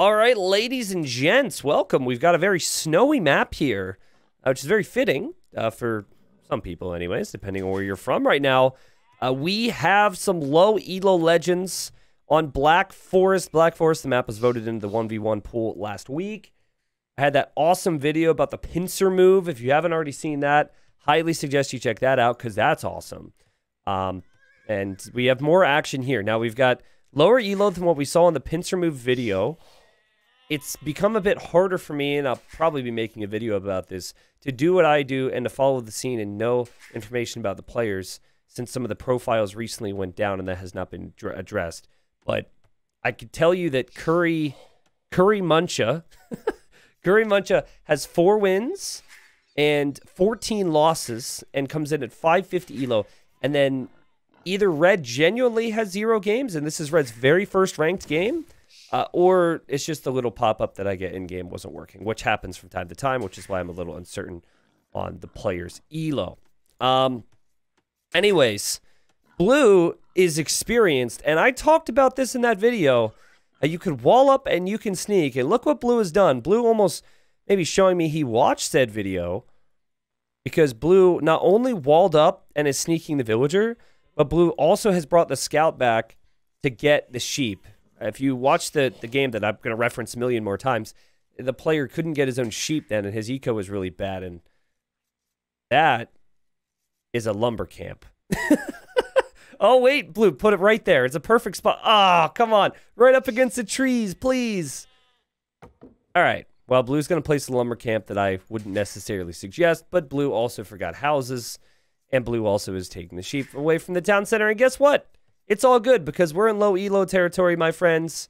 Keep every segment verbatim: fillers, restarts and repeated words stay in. All right, ladies and gents, welcome. We've got a very snowy map here, uh, which is very fitting uh, for some people anyways, depending on where you're from right now. Uh, we have some low E L O legends on Black Forest. Black Forest, the map was voted into the one v one pool last week. I had that awesome video about the pincer move. If you haven't already seen that, highly suggest you check that out because that's awesome. Um, and we have more action here. Now we've got lower E L O than what we saw in the pincer move video. It's become a bit harder for me, and I'll probably be making a video about this, to do what I do and to follow the scene and know information about the players, since some of the profiles recently went down and that has not been addressed. But I could tell you that Curry, Curry Muncha, Curry Muncha has four wins and fourteen losses and comes in at five fifty E L O. And then either Red genuinely has zero games, and this is Red's very first ranked game, uh, or it's just the little pop-up that I get in-game wasn't working, which happens from time to time, which is why I'm a little uncertain on the player's E L O. Um, anyways, Blue is experienced, and I talked about this in that video. Uh, you could wall up and you can sneak, and look what Blue has done. Blue almost maybe showing me he watched said video, because Blue not only walled up and is sneaking the villager, but Blue also has brought the scout back to get the sheep. If you watch the, the game that I'm going to reference a million more times, the player couldn't get his own sheep then, and his eco was really bad, and that is a lumber camp. Oh, wait, Blue, put it right there. It's a perfect spot. Ah, oh, come on. Right up against the trees, please. All right. Well, Blue's going to place the lumber camp that I wouldn't necessarily suggest, but Blue also forgot houses, and Blue also is taking the sheep away from the town center. And guess what? It's all good, because we're in low E L O territory, my friends.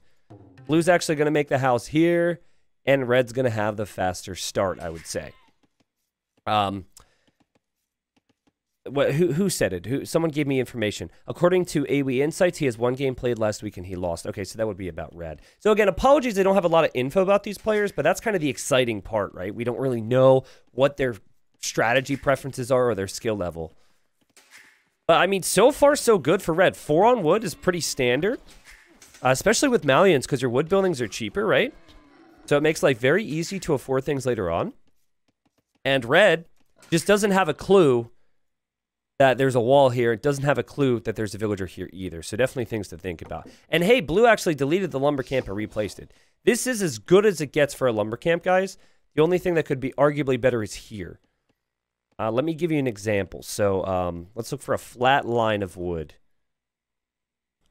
Blue's actually going to make the house here, and Red's going to have the faster start, I would say. Um... What, who, who said it? Who? Someone gave me information. According to A O E Insights, he has one game played last week and he lost. Okay, so that would be about Red. So again, apologies, I don't have a lot of info about these players, but that's kind of the exciting part, right? We don't really know what their strategy preferences are or their skill level. But I mean, so far so good for Red. Four on wood is pretty standard, uh, especially with Malians, because your wood buildings are cheaper, right? So it makes life very easy to afford things later on. And Red just doesn't have a clue that there's a wall here. It doesn't have a clue that there's a villager here either. So definitely things to think about. And hey, Blue actually deleted the lumber camp and replaced it. This is as good as it gets for a lumber camp, guys. The only thing that could be arguably better is here. Uh, let me give you an example. So um, let's look for a flat line of wood.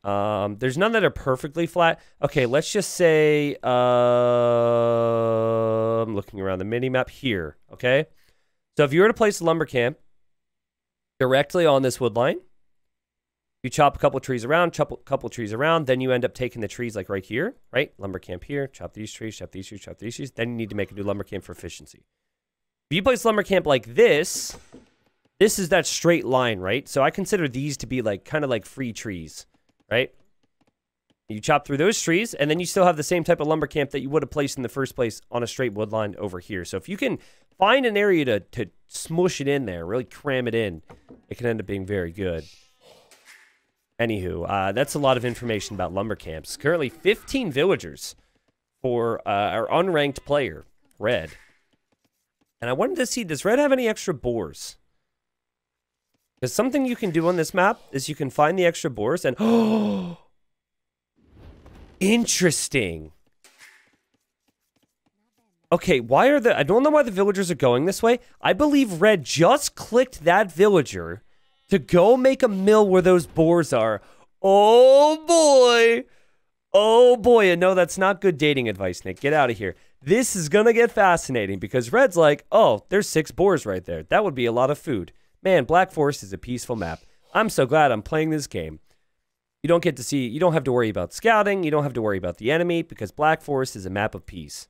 Um, there's none that are perfectly flat. Okay, let's just say uh, I'm looking around the mini map here. Okay, so if you were to place a lumber camp directly on this wood line, you chop a couple trees around, chop a couple trees around, then you end up taking the trees like right here, right? Lumber camp here, chop these trees, chop these trees, chop these trees. Then you need to make a new lumber camp for efficiency. If you place lumber camp like this, this is that straight line, right? So I consider these to be like kind of like free trees, right? You chop through those trees, and then you still have the same type of lumber camp that you would have placed in the first place on a straight wood line over here. So if you can find an area to, to smush it in there, really cram it in, it can end up being very good. Anywho, uh, that's a lot of information about lumber camps. Currently fifteen villagers for uh, our unranked player, Red. And I wanted to see, does Red have any extra boars? Because something you can do on this map is you can find the extra boars and... oh, interesting. Okay, why are the... I don't know why the villagers are going this way. I believe Red just clicked that villager to go make a mill where those boars are. Oh, boy. Oh, boy. And no, that's not good dating advice, Nick. Get out of here. This is going to get fascinating because Red's like, oh, there's six boars right there. That would be a lot of food. Man, Black Forest is a peaceful map. I'm so glad I'm playing this game. You don't get to see, you don't have to worry about scouting. You don't have to worry about the enemy because Black Forest is a map of peace.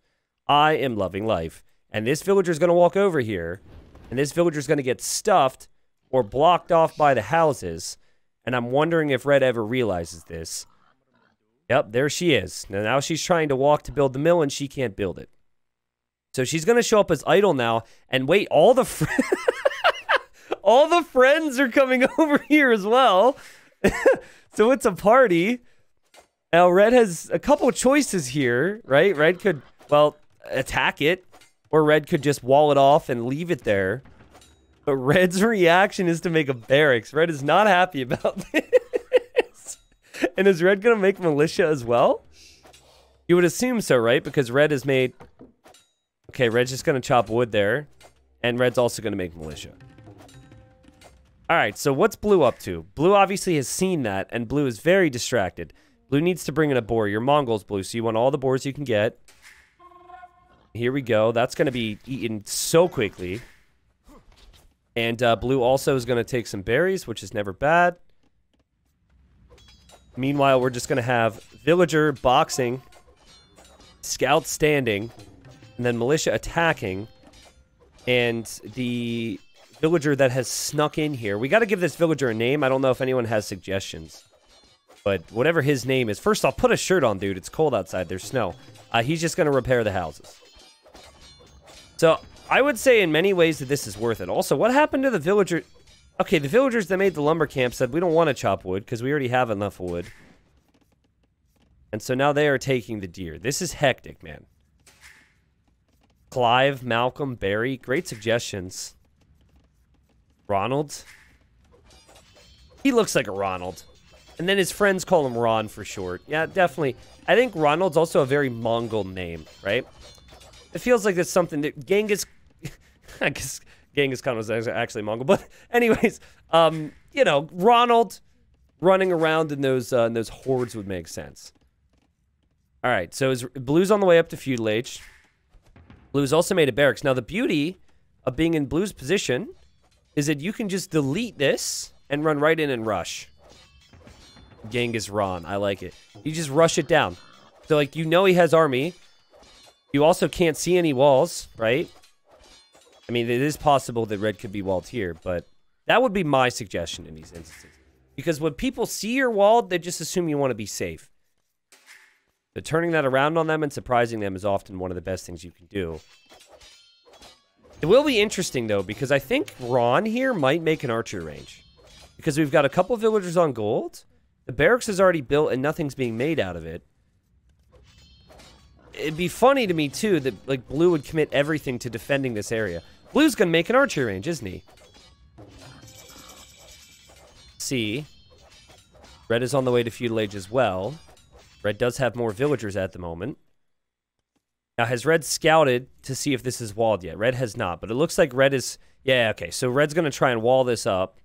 I am loving life. And this villager is going to walk over here. And this villager is going to get stuffed or blocked off by the houses. And I'm wondering if Red ever realizes this. Yep, there she is. Now, now she's trying to walk to build the mill and she can't build it. So she's going to show up as idle now. And wait, all the, fr all the friends are coming over here as well. So it's a party. Now, Red has a couple of choices here, right? Red could, well, attack it, or Red could just wall it off and leave it there. But Red's reaction is to make a barracks. Red is not happy about this. And is Red going to make Militia as well? You would assume so, right? Because Red has made... Okay, Red's just going to chop wood there. And Red's also going to make Militia. Alright, so what's Blue up to? Blue obviously has seen that, and Blue is very distracted. Blue needs to bring in a boar. Your Mongols, Blue, so you want all the boars you can get. Here we go. That's going to be eaten so quickly. And uh, Blue also is going to take some berries, which is never bad. Meanwhile, we're just going to have Villager boxing, Scout standing, and then Militia attacking. And the villager that has snuck in here. We got to give this villager a name. I don't know if anyone has suggestions. But whatever his name is. First off, put a shirt on, dude. It's cold outside. There's snow. Uh, he's just going to repair the houses. So, I would say in many ways that this is worth it. Also, what happened to the villager? Okay, the villagers that made the lumber camp said we don't want to chop wood because we already have enough wood. And so now they are taking the deer. This is hectic, man. Clive, Malcolm, Barry. Great suggestions. Ronald. He looks like a Ronald. And then his friends call him Ron for short. Yeah, definitely. I think Ronald's also a very Mongol name, right? It feels like that's something that Genghis... I guess Genghis Khan was actually Mongol. But anyways, um, you know, Ronald running around in those, uh, in those hordes would make sense. All right, so is, Blue's on the way up to Feudal Age. Blue's also made a barracks. Now, the beauty of being in Blue's position is that you can just delete this and run right in and rush. Genghis Ron. I like it. You just rush it down. So, like, you know he has army. You also can't see any walls, right? I mean, it is possible that Red could be walled here, but that would be my suggestion in these instances. Because when people see you're walled, they just assume you want to be safe. So turning that around on them and surprising them is often one of the best things you can do. It will be interesting, though, because I think Ron here might make an archer range. Because we've got a couple villagers on gold. The barracks is already built and nothing's being made out of it. It'd be funny to me, too, that, like, Blue would commit everything to defending this area. Blue's gonna make an archer range, isn't he? See. Red is on the way to Feudal Age as well. Red does have more villagers at the moment. Now, has Red scouted to see if this is walled yet? Red has not, but it looks like Red is... Yeah, okay, so Red's gonna try and wall this up.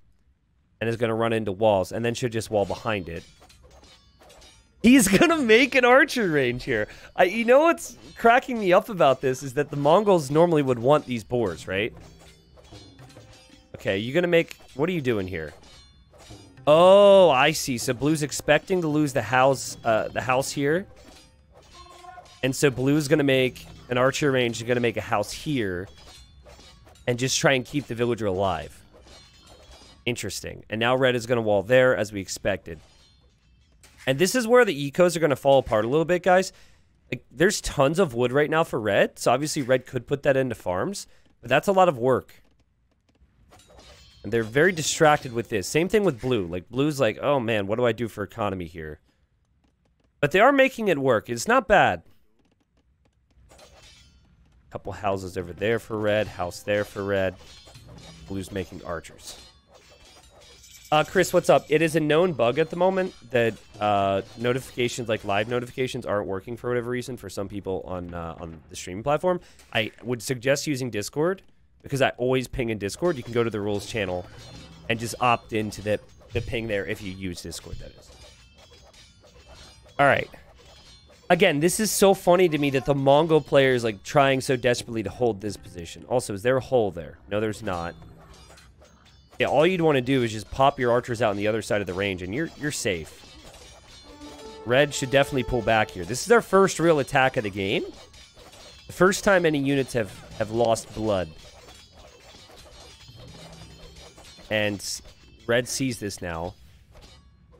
And is gonna run into walls, and then should just wall behind it. He's gonna make an archer range here. I, you know what's cracking me up about this is that the Mongols normally would want these boars, right? Okay, you're gonna make... What are you doing here? Oh, I see. So Blue's expecting to lose the house, uh, the house here. And so Blue's gonna make an archer range and gonna make a house here. And just try and keep the villager alive. Interesting. And now Red is gonna wall there as we expected. And this is where the ecos are going to fall apart a little bit, guys. Like, there's tons of wood right now for Red. So, obviously, Red could put that into farms. But that's a lot of work. And they're very distracted with this. Same thing with Blue. Like, Blue's like, oh, man, what do I do for economy here? But they are making it work. It's not bad. Couple houses over there for Red. House there for Red. Blue's making archers. Uh, Chris, what's up? It is a known bug at the moment that uh, notifications, like live notifications, aren't working for whatever reason for some people on uh, on the streaming platform. I would suggest using Discord because I always ping in Discord. You can go to the rules channel and just opt into the, the ping there if you use Discord, that is. All right. Again, this is so funny to me that the Mongol player is like trying so desperately to hold this position. Also, is there a hole there? No, there's not. Yeah, all you'd want to do is just pop your archers out on the other side of the range, and you're you're safe. Red should definitely pull back here. This is our first real attack of the game. The first time any units have, have lost blood. And Red sees this now.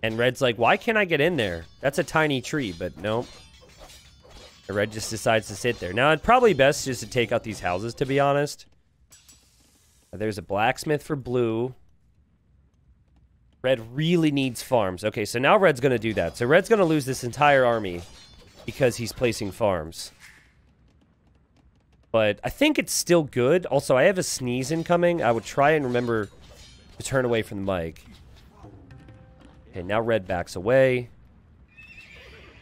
And Red's like, why can't I get in there? That's a tiny tree, but nope. And Red just decides to sit there. Now, it's probably best just to take out these houses, to be honest. There's a blacksmith for Blue. Red really needs farms. Okay, so now Red's going to do that. So Red's going to lose this entire army because he's placing farms. But I think it's still good. Also, I have a sneeze incoming. I would try and remember to turn away from the mic. Okay, now Red backs away.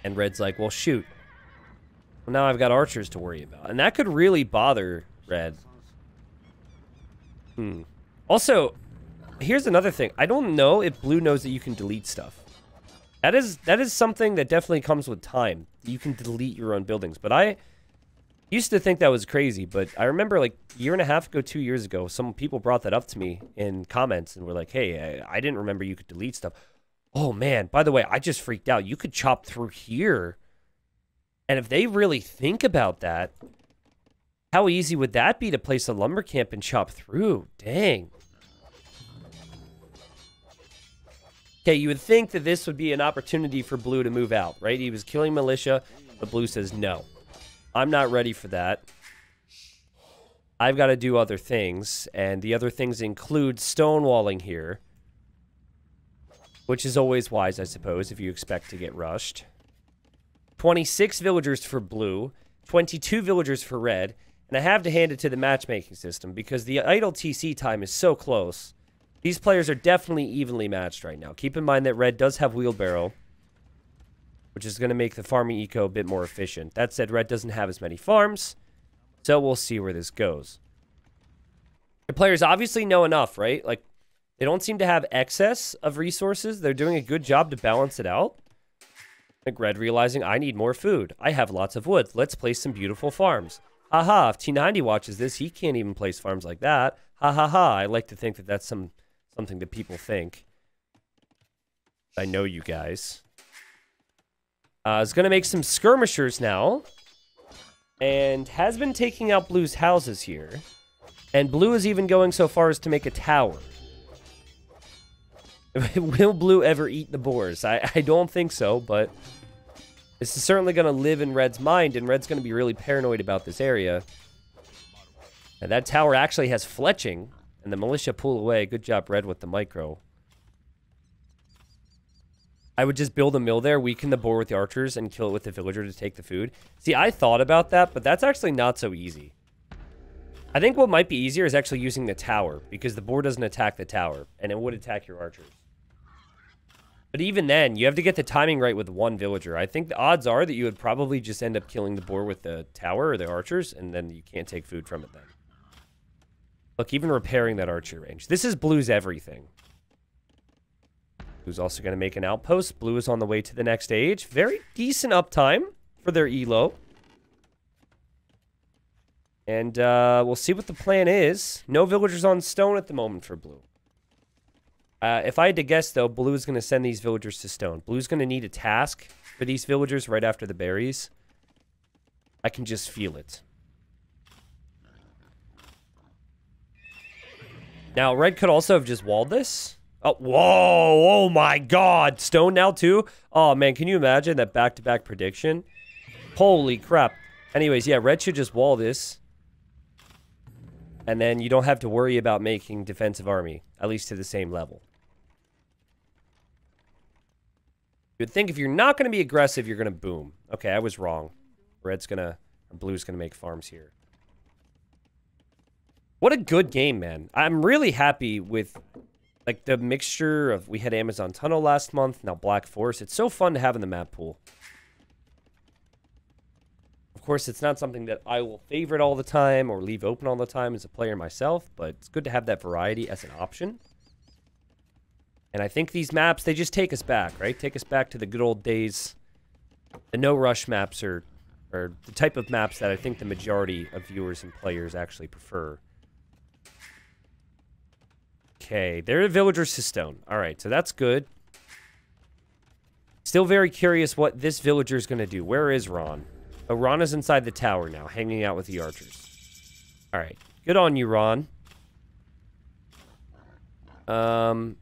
And Red's like, well, shoot. Well, now I've got archers to worry about. And that could really bother Red. Hmm. Also... here's another thing. I don't know if blue knows that you can delete stuff. That is that is something that definitely comes with time. You can delete your own buildings. But I used to think that was crazy. But I remember like a year and a half ago, two years ago, some people brought that up to me in comments and were like, hey, I, I didn't remember you could delete stuff. Oh, man. By the way, I just freaked out. You could chop through here. And if they really think about that, how easy would that be to place a lumber camp and chop through? Dang. Okay, you would think that this would be an opportunity for blue to move out, right? He was killing militia, but blue says, no. I'm not ready for that. I've got to do other things, and the other things include stonewalling here. Which is always wise, I suppose, if you expect to get rushed. twenty-six villagers for blue, twenty-two villagers for red, and I have to hand it to the matchmaking system, because the idle T C time is so close. These players are definitely evenly matched right now. Keep in mind that Red does have Wheelbarrow, which is going to make the farming eco a bit more efficient. That said, Red doesn't have as many farms, so we'll see where this goes. The players obviously know enough, right? Like, they don't seem to have excess of resources. They're doing a good job to balance it out. Like, Red realizing, I need more food. I have lots of wood. Let's place some beautiful farms. Haha, if T ninety watches this, he can't even place farms like that. Ha ha ha, I like to think that that's some... something that people think. I know you guys. Uh, is going to make some skirmishers now. And has been taking out blue's houses here. And blue is even going so far as to make a tower. Will blue ever eat the boars? I, I don't think so, but... this is certainly going to live in Red's mind, and Red's going to be really paranoid about this area. And that tower actually has fletching. And the militia pull away. Good job, Red, with the micro. I would just build a mill there, weaken the boar with the archers, and kill it with the villager to take the food. See, I thought about that, but that's actually not so easy. I think what might be easier is actually using the tower, because the boar doesn't attack the tower, and it would attack your archers. But even then, you have to get the timing right with one villager. I think the odds are that you would probably just end up killing the boar with the tower or the archers, and then you can't take food from it then. Look, even repairing that archer range. This is blue's everything. Blue's also going to make an outpost. Blue is on the way to the next age. Very decent uptime for their E L O. And uh, we'll see what the plan is. No villagers on stone at the moment for blue. Uh, if I had to guess, though, blue is going to send these villagers to stone. Blue's going to need a task for these villagers right after the berries. I can just feel it. Now, Red could also have just walled this. Oh, whoa! Oh my god! Stone now, too? Oh, man, can you imagine that back-to-back prediction? Holy crap. Anyways, yeah, Red should just wall this. And then you don't have to worry about making defensive army, at least to the same level. You'd think if you're not going to be aggressive, you're going to boom. Okay, I was wrong. Red's going to... Blue's going to make farms here. What a good game, man. I'm really happy with, like, the mixture of... we had Amazon Tunnel last month, now Black Forest. It's so fun to have in the map pool. Of course, it's not something that I will favorite all the time or leave open all the time as a player myself, but it's good to have that variety as an option. And I think these maps, they just take us back, right? Take us back to the good old days. The no-rush maps are, are the type of maps that I think the majority of viewers and players actually prefer. Okay, they're villagers to stone. Alright, so that's good. Still very curious what this villager is going to do. Where is Ron? Oh, Ron is inside the tower now, hanging out with the archers. Alright, good on you, Ron. Um,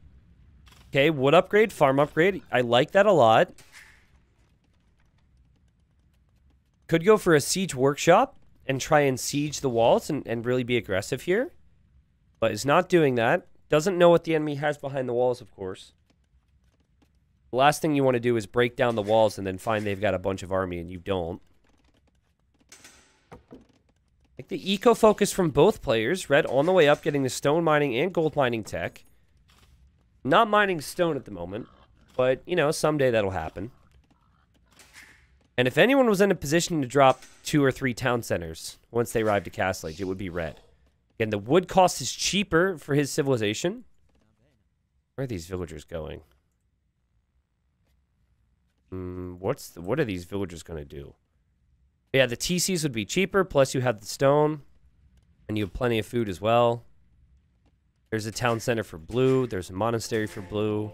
okay, wood upgrade, farm upgrade. I like that a lot. Could go for a siege workshop and try and siege the walls and, and really be aggressive here. But is not doing that. Doesn't know what the enemy has behind the walls, of course. The last thing you want to do is break down the walls and then find they've got a bunch of army and you don't. Like the eco focus from both players. Red on the way up, getting the stone mining and gold mining tech. Not mining stone at the moment, but, you know, someday that'll happen. And if anyone was in a position to drop two or three town centers once they arrived at Castle Age, it would be Red. Again, the wood cost is cheaper for his civilization. Where are these villagers going? Mm, what's the, what are these villagers going to do? Yeah, the T Cs would be cheaper, plus you have the stone, and you have plenty of food as well. There's a town center for blue. There's a monastery for blue.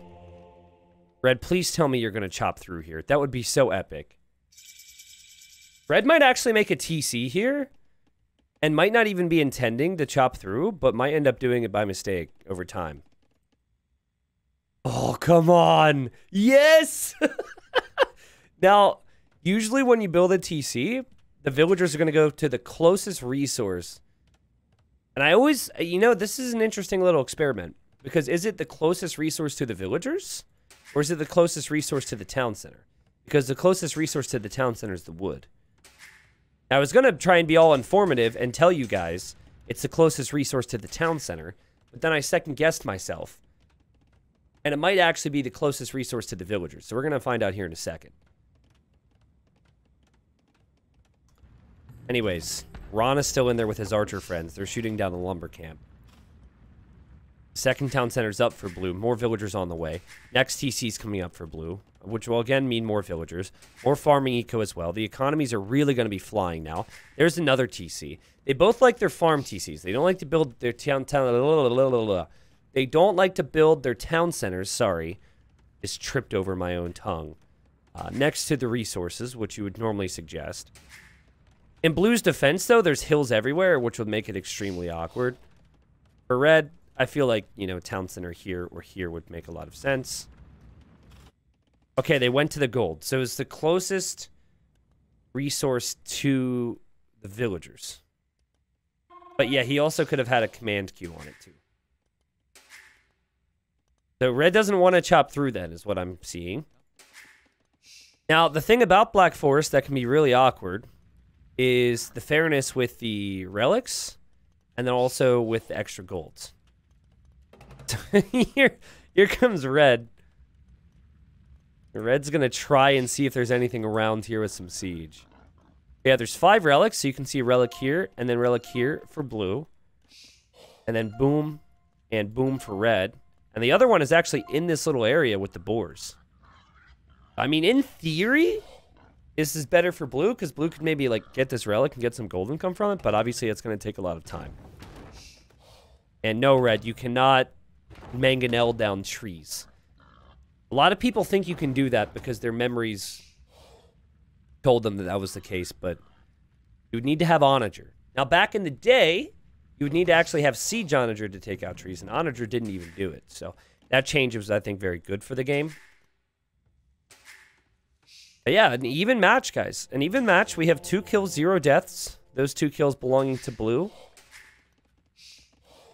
Red, please tell me you're going to chop through here. That would be so epic. Red might actually make a T C here and might not even be intending to chop through, but might end up doing it by mistake over time. Oh, come on. Yes! Now, usually when you build a T C, the villagers are going to go to the closest resource. And I always, you know, this is an interesting little experiment, because is it the closest resource to the villagers or is it the closest resource to the town center? Because the closest resource to the town center is the wood. I was going to try and be all informative and tell you guys it's the closest resource to the town center, but then I second-guessed myself. And it might actually be the closest resource to the villagers, so we're going to find out here in a second. Anyways, Ron is still in there with his archer friends. They're shooting down the lumber camp. Second town center's up for blue. More villagers on the way. Next T C's coming up for blue, which will again mean more villagers. More farming eco as well. The economies are really going to be flying now. There's another T C. They both like their farm T Cs. They don't like to build their town... town they don't like to build their town centers. Sorry. It's tripped over my own tongue. Uh, next to the resources, which you would normally suggest. In blue's defense, though, there's hills everywhere, which would make it extremely awkward. For red... I feel like, you know, town center here or here would make a lot of sense. Okay, they went to the gold. So it's the closest resource to the villagers. But yeah, he also could have had a command queue on it too. So red doesn't want to chop through then, is what I'm seeing. Now, the thing about Black Forest that can be really awkward is the fairness with the relics and then also with the extra golds. here, here comes Red. Red's gonna try and see if there's anything around here with some siege. Yeah, there's five relics, so you can see relic here, and then relic here for blue. And then boom, and boom for red. And the other one is actually in this little area with the boars. I mean, in theory, this is better for blue, because blue could maybe, like, get this relic and get some gold income from it, but obviously it's gonna take a lot of time. And no, red, you cannot... Mangonel down trees. A lot of people think you can do that because their memories told them that that was the case, but you would need to have Onager. Now, back in the day, you would need to actually have Siege Onager to take out trees, and Onager didn't even do it. So that change was, I think, very good for the game. But yeah, an even match, guys. An even match. We have two kills, zero deaths. Those two kills belonging to blue.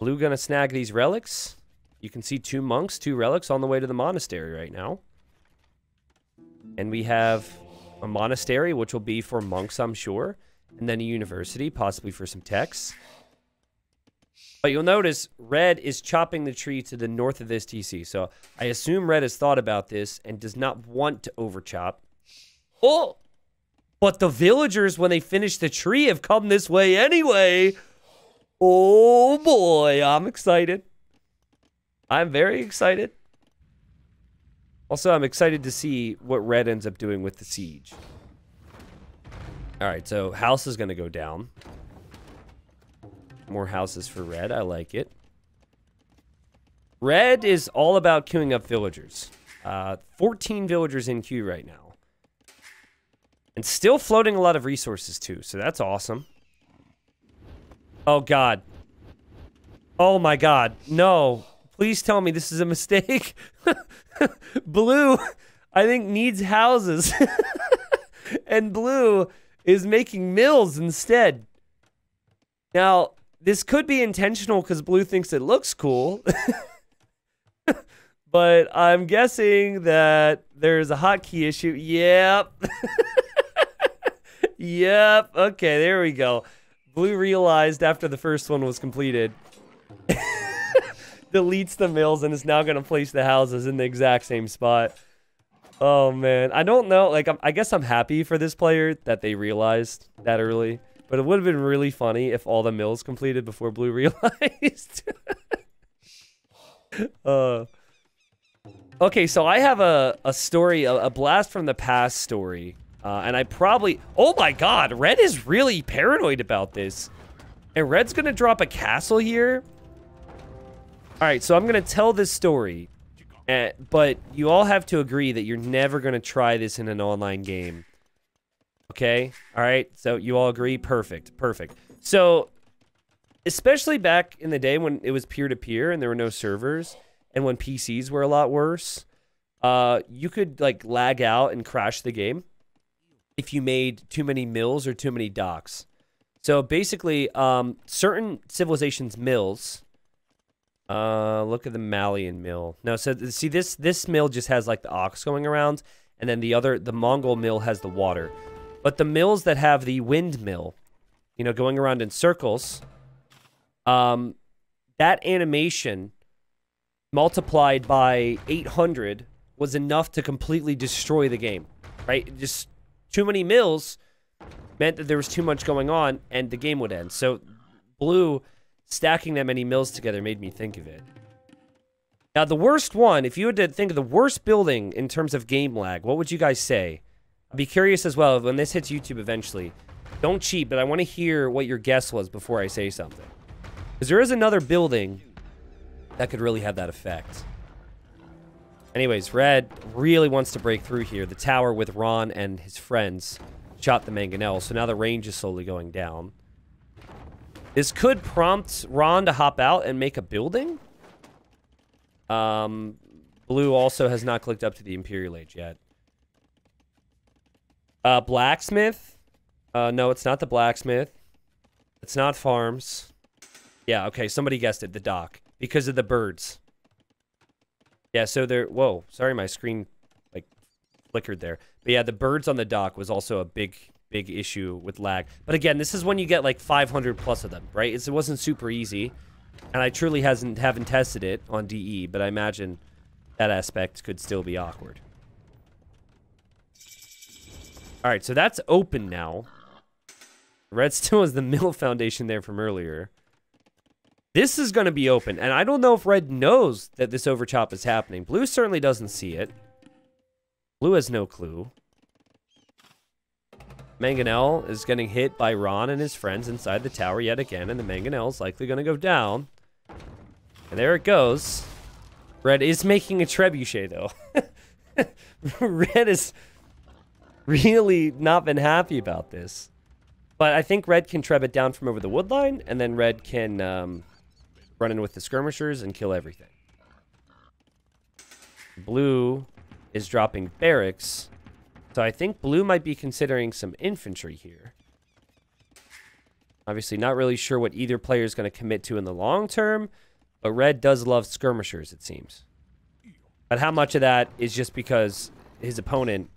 Blue gonna snag these relics. You can see two monks, two relics on the way to the monastery right now. And we have a monastery, which will be for monks, I'm sure. And then a university, possibly for some techs. But you'll notice red is chopping the tree to the north of this T C. So I assume red has thought about this and does not want to overchop. Oh! But the villagers, when they finish the tree, have come this way anyway. Oh boy, I'm excited. I'm very excited. Also, I'm excited to see what red ends up doing with the siege. All right, so house is going to go down. More houses for red. I like it. Red is all about queuing up villagers. Uh, fourteen villagers in queue right now. And still floating a lot of resources, too, so that's awesome. Oh, God. Oh, my God. No. Please tell me this is a mistake. Blue, I think, needs houses. And blue is making mills instead. Now, this could be intentional because blue thinks it looks cool. But I'm guessing that there's a hotkey issue. Yep. Yep. Okay, there we go. Blue realized after the first one was completed. Deletes the mills and is now going to place the houses in the exact same spot. Oh, man. I don't know. Like, I'm, I guess I'm happy for this player that they realized that early. But it would have been really funny if all the mills completed before Blue realized. uh, okay, so I have a, a story, a, a blast from the past story. Uh, and I probably... Oh, my God. Red is really paranoid about this. And Red's going to drop a castle here. All right, so I'm going to tell this story, uh, but you all have to agree that you're never going to try this in an online game. Okay? All right, so you all agree? Perfect, perfect. So, especially back in the day when it was peer-to-peer and there were no servers, and when P Cs were a lot worse, uh, you could, like, lag out and crash the game if you made too many mills or too many docks. So, basically, um, certain civilizations' mills... Uh, look at the Malian mill. No, so see this this mill just has like the ox going around, and then the other the Mongol mill has the water. But the mills that have the windmill, you know, going around in circles, um, that animation multiplied by eight hundred was enough to completely destroy the game, right? Just too many mills meant that there was too much going on, and the game would end. So, Blue. Stacking that many mills together made me think of it. Now, the worst one, if you had to think of the worst building in terms of game lag, what would you guys say? I'd be curious as well, when this hits YouTube eventually. Don't cheat, but I want to hear what your guess was before I say something. Because there is another building that could really have that effect. Anyways, Red really wants to break through here. The tower with Ron and his friends shot the Mangonel, so now the range is slowly going down. This could prompt Ron to hop out and make a building. Um, Blue also has not clicked up to the Imperial Age yet. Uh, blacksmith? Uh, no, it's not the blacksmith. It's not farms. Yeah, okay, somebody guessed it, the dock. Because of the birds. Yeah, so they're... Whoa, sorry, my screen, like, flickered there. But yeah, the birds on the dock was also a big... big issue with lag. But again, this is when you get like five hundred plus of them, right? It's, it wasn't super easy, and I truly hasn't haven't tested it on D E, but I imagine that aspect could still be awkward. All right, so that's open now. Red still has the mill foundation there from earlier. This is going to be open, and I don't know if Red knows that this overchop is happening. Blue certainly doesn't see it. Blue has no clue. Mangonel is getting hit by Ron and his friends inside the tower yet again, and the Mangonel is likely going to go down. And there it goes. Red is making a trebuchet, though. Red has really not been happy about this. But I think Red can treb it down from over the wood line, and then Red can um, run in with the skirmishers and kill everything. Blue is dropping barracks. So I think Blue might be considering some infantry here. Obviously not really sure what either player is going to commit to in the long term, but Red does love skirmishers, it seems. But how much of that is just because his opponent...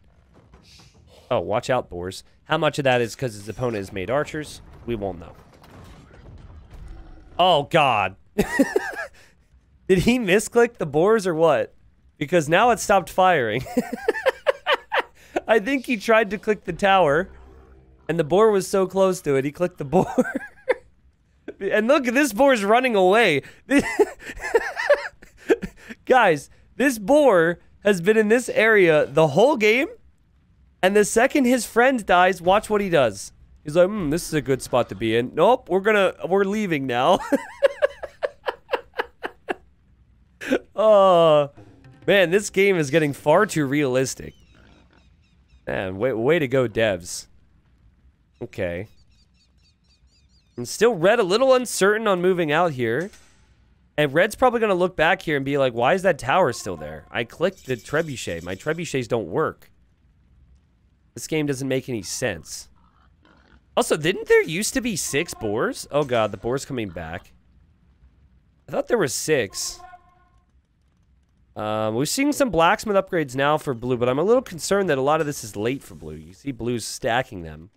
Oh, watch out, boars. How much of that is because his opponent has made archers? We won't know. Oh, God. Did he misclick the boars or what? Because now it stopped firing. I think he tried to click the tower, and the boar was so close to it, he clicked the boar. And look, this boar's running away. This Guys, this boar has been in this area the whole game, and the second his friend dies, watch what he does. He's like, hmm, this is a good spot to be in. Nope, we're gonna, we're leaving now. Oh, man, this game is getting far too realistic. Man, way, way to go, devs. Okay. And still Red a little uncertain on moving out here. And Red's probably going to look back here and be like, why is that tower still there? I clicked the trebuchet. My trebuchets don't work. This game doesn't make any sense. Also, didn't there used to be six boars? Oh, God, the boar's coming back. I thought there were six. Um, we're seeing some blacksmith upgrades now for blue, but I'm a little concerned that a lot of this is late for blue. You see blue's stacking them.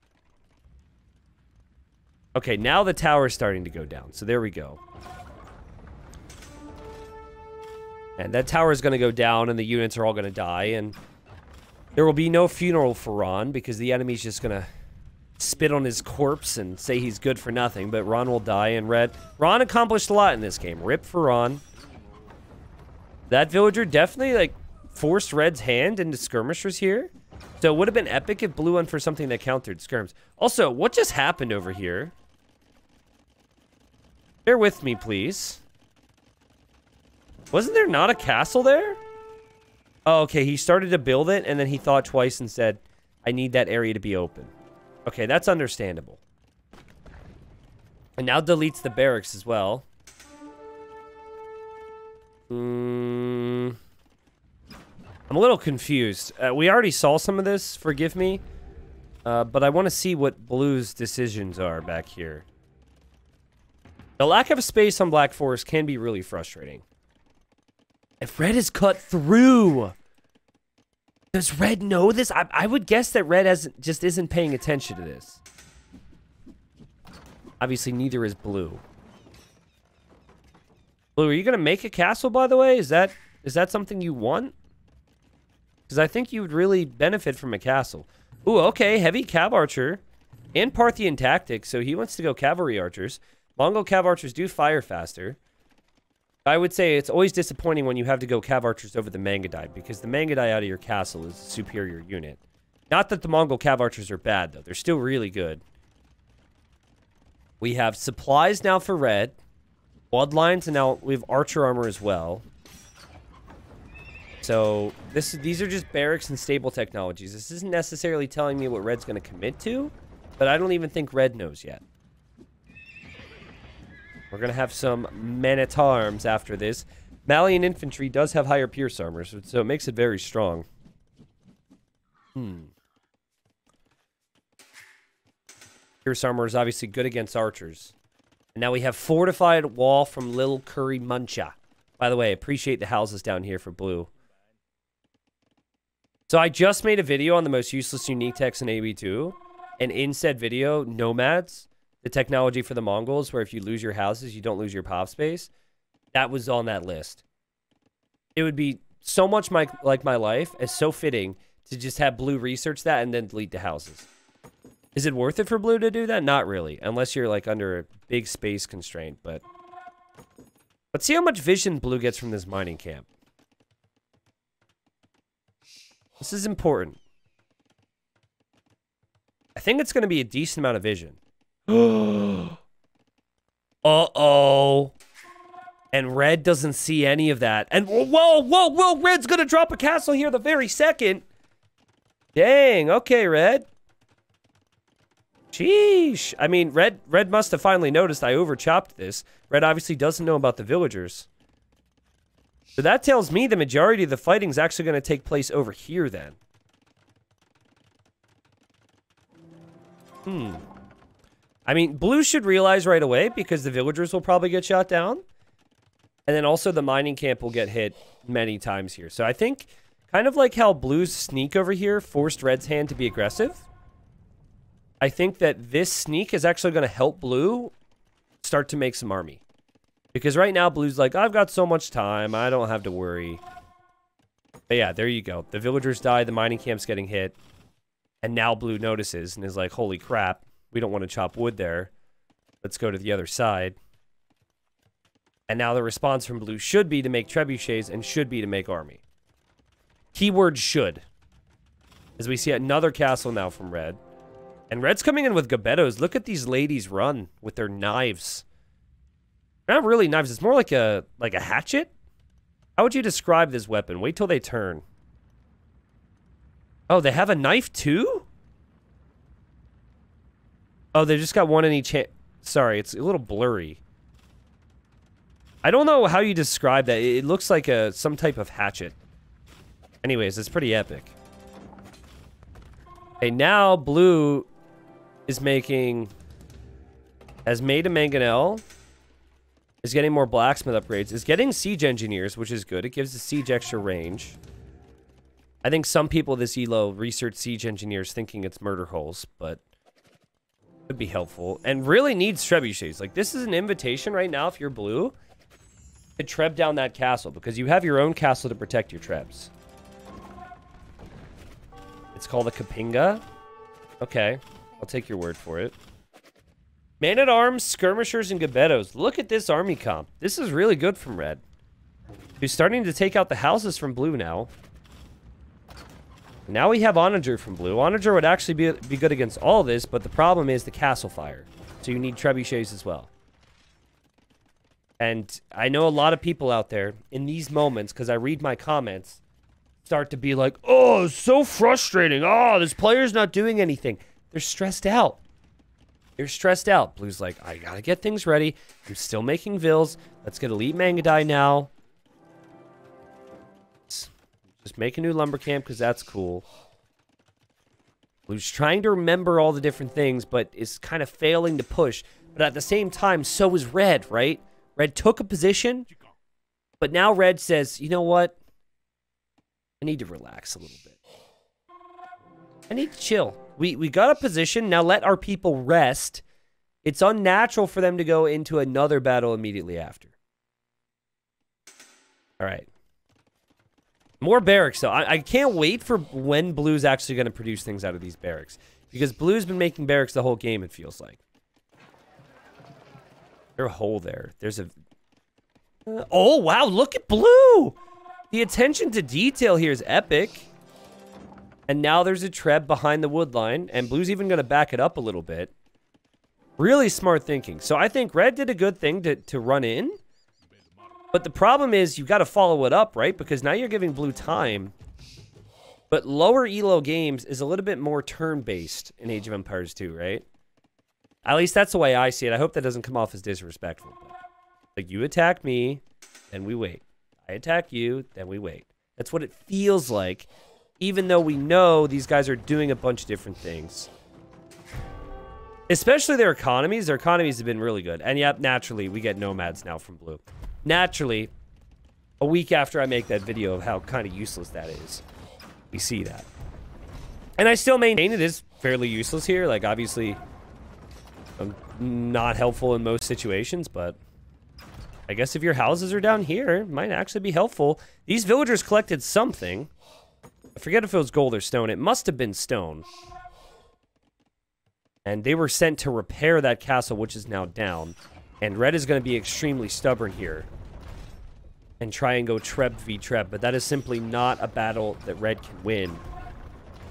Okay, now the tower is starting to go down, so there we go. And that tower is going to go down, and the units are all going to die, and there will be no funeral for Ron, because the enemy's just going to spit on his corpse and say he's good for nothing, but Ron will die in red. Ron accomplished a lot in this game. Rip for Ron. That villager definitely, like, forced red's hand into skirmishers here. So it would have been epic if blue went for something that countered skirms. Also, what just happened over here? Bear with me, please. Wasn't there not a castle there? Oh, okay, he started to build it, and then he thought twice and said, I need that area to be open. Okay, that's understandable. And now deletes the barracks as well. Mm, I'm a little confused. Uh, we already saw some of this, forgive me. Uh, but I want to see what blue's decisions are back here. The lack of space on Black Forest can be really frustrating. If red is cut through... Does red know this? I, I would guess that red hasn't, just isn't paying attention to this. Obviously, neither is blue. Blue, are you going to make a castle, by the way? Is that is that something you want? Because I think you would really benefit from a castle. Ooh, okay. Heavy Cav Archer and Parthian Tactics. So he wants to go Cavalry Archers. Mongol Cav Archers do fire faster. I would say it's always disappointing when you have to go Cav Archers over the Mangudai, because the Mangudai out of your castle is a superior unit. Not that the Mongol Cav Archers are bad, though. They're still really good. We have supplies now for red. Bloodlines, and now we have Archer Armor as well. So, this these are just barracks and stable technologies. This isn't necessarily telling me what red's going to commit to, but I don't even think red knows yet. We're going to have some Man-at-Arms after this. Malian Infantry does have higher Pierce Armor, so, so it makes it very strong. Hmm. Pierce Armor is obviously good against Archers. And now we have Fortified Wall from Lil Curry Muncha. By the way, appreciate the houses down here for blue. So I just made a video on the most useless unique techs in A O E two. And in said video, Nomads... the technology for the Mongols, where if you lose your houses, you don't lose your pop space. That was on that list. It would be so much my, like my life, as so fitting to just have blue research that and then delete the houses. Is it worth it for blue to do that? Not really, unless you're like under a big space constraint, but... Let's see how much vision blue gets from this mining camp. This is important. I think it's going to be a decent amount of vision. Uh-oh. And red doesn't see any of that. And whoa, whoa, whoa, red's gonna drop a castle here the very second. Dang, okay, red. Sheesh. I mean, red red must have finally noticed I overchopped this. Red obviously doesn't know about the villagers. So that tells me the majority of the fighting's actually gonna take place over here then. Hmm. I mean, blue should realize right away because the villagers will probably get shot down. And then also the mining camp will get hit many times here. So I think kind of like how blue's sneak over here forced red's hand to be aggressive. I think that this sneak is actually going to help blue start to make some army. Because right now blue's like, I've got so much time. I don't have to worry. But yeah, there you go. The villagers die. The mining camp's getting hit. And now blue notices and is like, holy crap. We don't want to chop wood there. Let's go to the other side. And now the response from blue should be to make trebuchets and should be to make army. Keyword should. As we see another castle now from red. And red's coming in with gebettos. Look at these ladies run with their knives. Not really knives. It's more like a like a hatchet. How would you describe this weapon? Wait till they turn. Oh, they have a knife too? Oh, they just got one in each hand. Sorry, it's a little blurry. I don't know how you describe that. It looks like a some type of hatchet. Anyways, it's pretty epic. Okay, now blue is making... Has made a mangonel. is getting more blacksmith upgrades, is getting siege engineers, which is good. It gives the siege extra range. I think some people this E L O research siege engineers thinking it's murder holes, but it would be helpful. And really needs trebuchets. Like, this is an invitation right now, if you're blue, to treb down that castle, because you have your own castle to protect your trebs. It's called a Kapinga. Okay, I'll take your word for it. Man-at-Arms, Skirmishers, and Gebettos. Look at this army comp. This is really good from Red, who's starting to take out the houses from Blue now. Now we have Onager from Blue. Onager would actually be, be good against all this, but the problem is the castle fire. So you need trebuchets as well. And I know a lot of people out there in these moments, because I read my comments, start to be like, oh, it's so frustrating. Oh, this player's not doing anything. They're stressed out. You're stressed out. Blue's like, I gotta get things ready. I'm still making vills. Let's get Elite Mangudai now. Just make a new lumber camp because that's cool. Blue's trying to remember all the different things, but is kind of failing to push. But at the same time, so is Red, right? Red took a position, but now Red says, you know what? I need to relax a little bit. I need to chill. We, we got a position, now let our people rest. It's unnatural for them to go into another battle immediately after. Alright. More barracks, though. I, I can't wait for when Blue's actually going to produce things out of these barracks. Because Blue's been making barracks the whole game, it feels like. There's a hole there. There's a... Uh, oh, wow, look at Blue! The attention to detail here is epic. And now there's a treb behind the wood line, and Blue's even going to back it up a little bit. Really smart thinking. So I think Red did a good thing to, to run in. But the problem is you've got to follow it up, right? Because now you're giving Blue time. But lower E L O games is a little bit more turn-based in Age of Empires two, right? At least that's the way I see it. I hope that doesn't come off as disrespectful. Like, you attack me, and we wait. I attack you, then we wait. That's what it feels like. Even though we know these guys are doing a bunch of different things. Especially their economies. Their economies have been really good. And yep, naturally, we get nomads now from Blue. Naturally, a week after I make that video of how kind of useless that is, we see that. And I still maintain it is fairly useless here. Like, obviously, I'm not helpful in most situations, but... I guess if your houses are down here, it might actually be helpful. These villagers collected something. I forget if it was gold or stone. It must have been stone. And they were sent to repair that castle, which is now down. And Red is going to be extremely stubborn here. And try and go treb v treb. But that is simply not a battle that Red can win.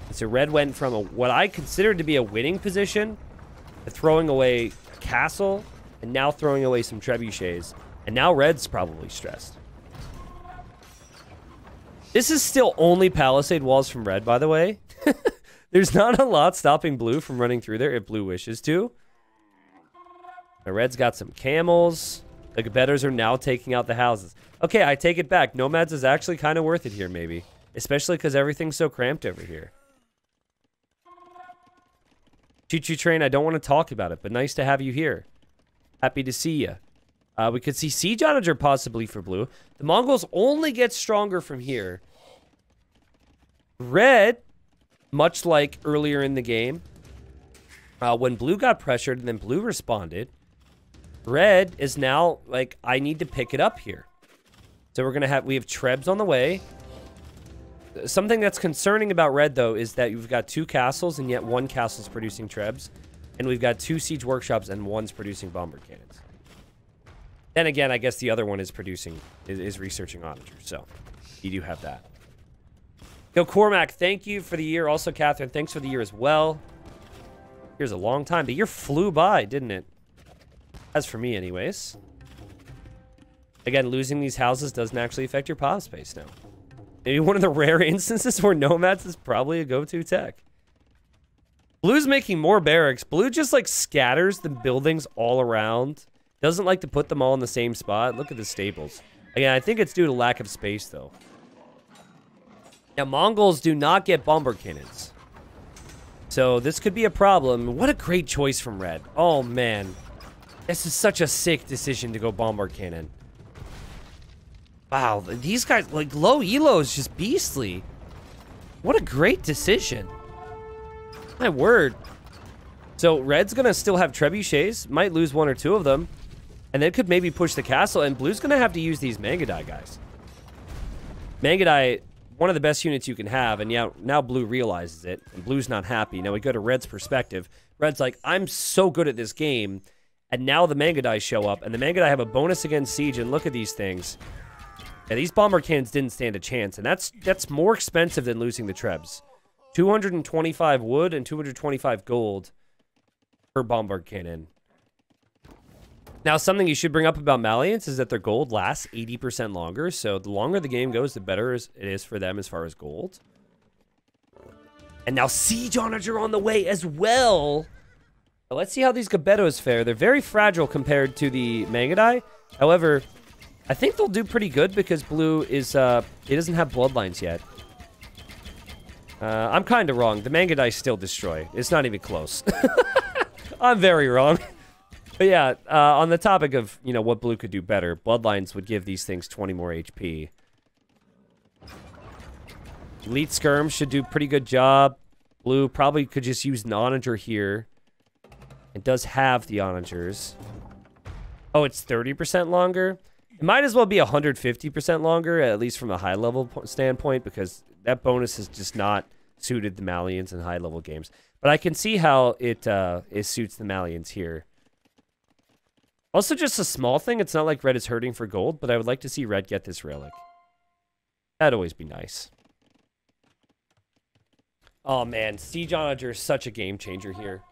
And so Red went from a, what I considered to be a winning position, to throwing away a castle, and now throwing away some trebuchets. And now Red's probably stressed. This is still only palisade walls from Red, by the way. There's not a lot stopping Blue from running through there if Blue wishes to. Now Red's got some camels. The Gebettors are now taking out the houses. Okay, I take it back. Nomads is actually kind of worth it here, maybe. Especially because everything's so cramped over here. Choo-choo train, I don't want to talk about it, but nice to have you here. Happy to see you. Uh, we could see Siege Onager possibly for Blue. The Mongols only get stronger from here. Red, much like earlier in the game, uh, when Blue got pressured and then Blue responded, Red is now like, I need to pick it up here. So we're going to have, we have trebs on the way. Something that's concerning about Red, though, is that you've got two castles and yet one castle's producing trebs. And we've got two siege workshops and one's producing bombard cannons. Then again, I guess the other one is producing, is, is researching Onager, so you do have that. Yo, Cormac, thank you for the year. Also, Catherine, thanks for the year as well. Here's a long time. The year flew by, didn't it? As for me, anyways. Again, losing these houses doesn't actually affect your pop space now. Maybe one of the rare instances where Nomads is probably a go-to tech. Blue's making more barracks. Blue just, like, scatters the buildings all around. Doesn't like to put them all in the same spot. Look at the stables. Again, I think it's due to lack of space, though. Now, Mongols do not get bombard cannons. So, this could be a problem. What a great choice from Red. Oh, man. This is such a sick decision to go Bombard Cannon. Wow, these guys, like, low E L O is just beastly. What a great decision. My word. So red's gonna still have trebuchets, might lose one or two of them, and then could maybe push the castle, and blue's gonna have to use these Mangudai guys. Mangudai, one of the best units you can have, and yeah, now blue realizes it, and blue's not happy. Now we go to red's perspective. Red's like, I'm so good at this game, and now the Mangudai show up, and the Mangudai have a bonus against siege, and look at these things. Yeah, these bomber cannons didn't stand a chance, and that's that's more expensive than losing the trebs. two hundred twenty-five wood and two hundred twenty-five gold per bombard cannon. Now, something you should bring up about Malians is that their gold lasts eighty percent longer, so the longer the game goes, the better it is for them as far as gold. And now Siege Onager on the way as well. Now, let's see how these Gebettos fare. They're very fragile compared to the Mangudai. However, I think they'll do pretty good because blue is, uh, it doesn't have bloodlines yet. Uh, I'm kind of wrong. The Mangudai still destroy. It's not even close. I'm very wrong. But yeah, uh, on the topic of, you know, what blue could do better, bloodlines would give these things twenty more H P. Elite Skirm should do pretty good job. Blue probably could just use an Onager here. It does have the Onagers. Oh, it's thirty percent longer? It might as well be one hundred fifty percent longer, at least from a high-level standpoint, because that bonus is just not suited the Malians in high-level games. But I can see how it uh, it suits the Malians here. Also, just a small thing. It's not like red is hurting for gold, but I would like to see red get this relic. That'd always be nice. Oh, man. Siege Onager is such a game-changer here.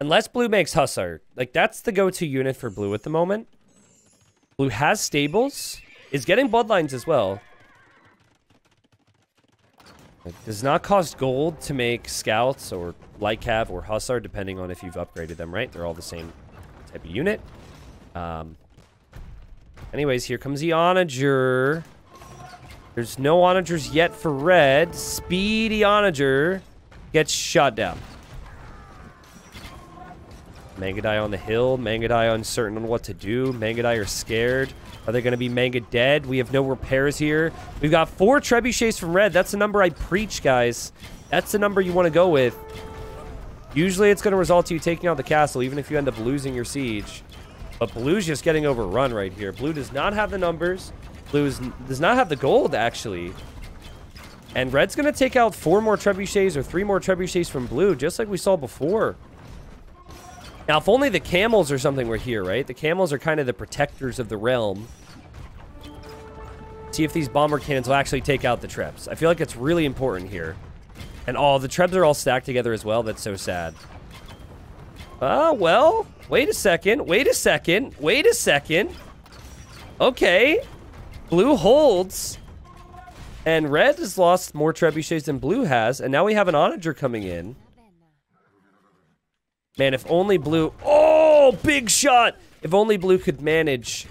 Unless blue makes Hussar. Like, that's the go-to unit for blue at the moment. Blue has stables, is getting bloodlines as well. It does not cost gold to make scouts or light cav or hussar, depending on if you've upgraded them, right? They're all the same type of unit. Um, anyways, here comes the onager. There's no onagers yet for red. Speedy onager gets shot down. Mangudai on the hill. Mangudai uncertain on what to do. Mangudai are scared. Are they going to be manga dead? We have no repairs here. We've got four trebuchets from red. That's the number I preach, guys. That's the number you want to go with. Usually it's going to result to you taking out the castle, even if you end up losing your siege. But blue's just getting overrun right here. Blue does not have the numbers. Blue is, does not have the gold, actually. And red's going to take out four more trebuchets or three more trebuchets from blue, just like we saw before. Now, if only the camels or something were here, right? The camels are kind of the protectors of the realm. See if these bomber cannons will actually take out the trebs. I feel like it's really important here. And all oh, the trebs are all stacked together as well. That's so sad. Ah, uh, well, wait a second. Wait a second. Wait a second. Okay. Blue holds. And red has lost more trebuchets than blue has. And now we have an onager coming in. Man, if only blue... Oh, big shot! If only blue could manage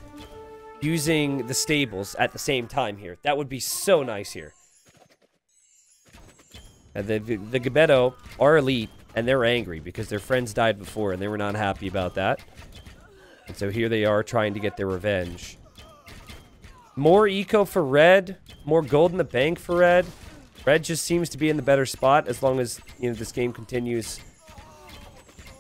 using the stables at the same time here. That would be so nice here. And the, the, the Gebetto are elite, and they're angry because their friends died before, and they were not happy about that. And so here they are trying to get their revenge. More eco for red. More gold in the bank for red. Red just seems to be in the better spot as long as, you know, this game continues...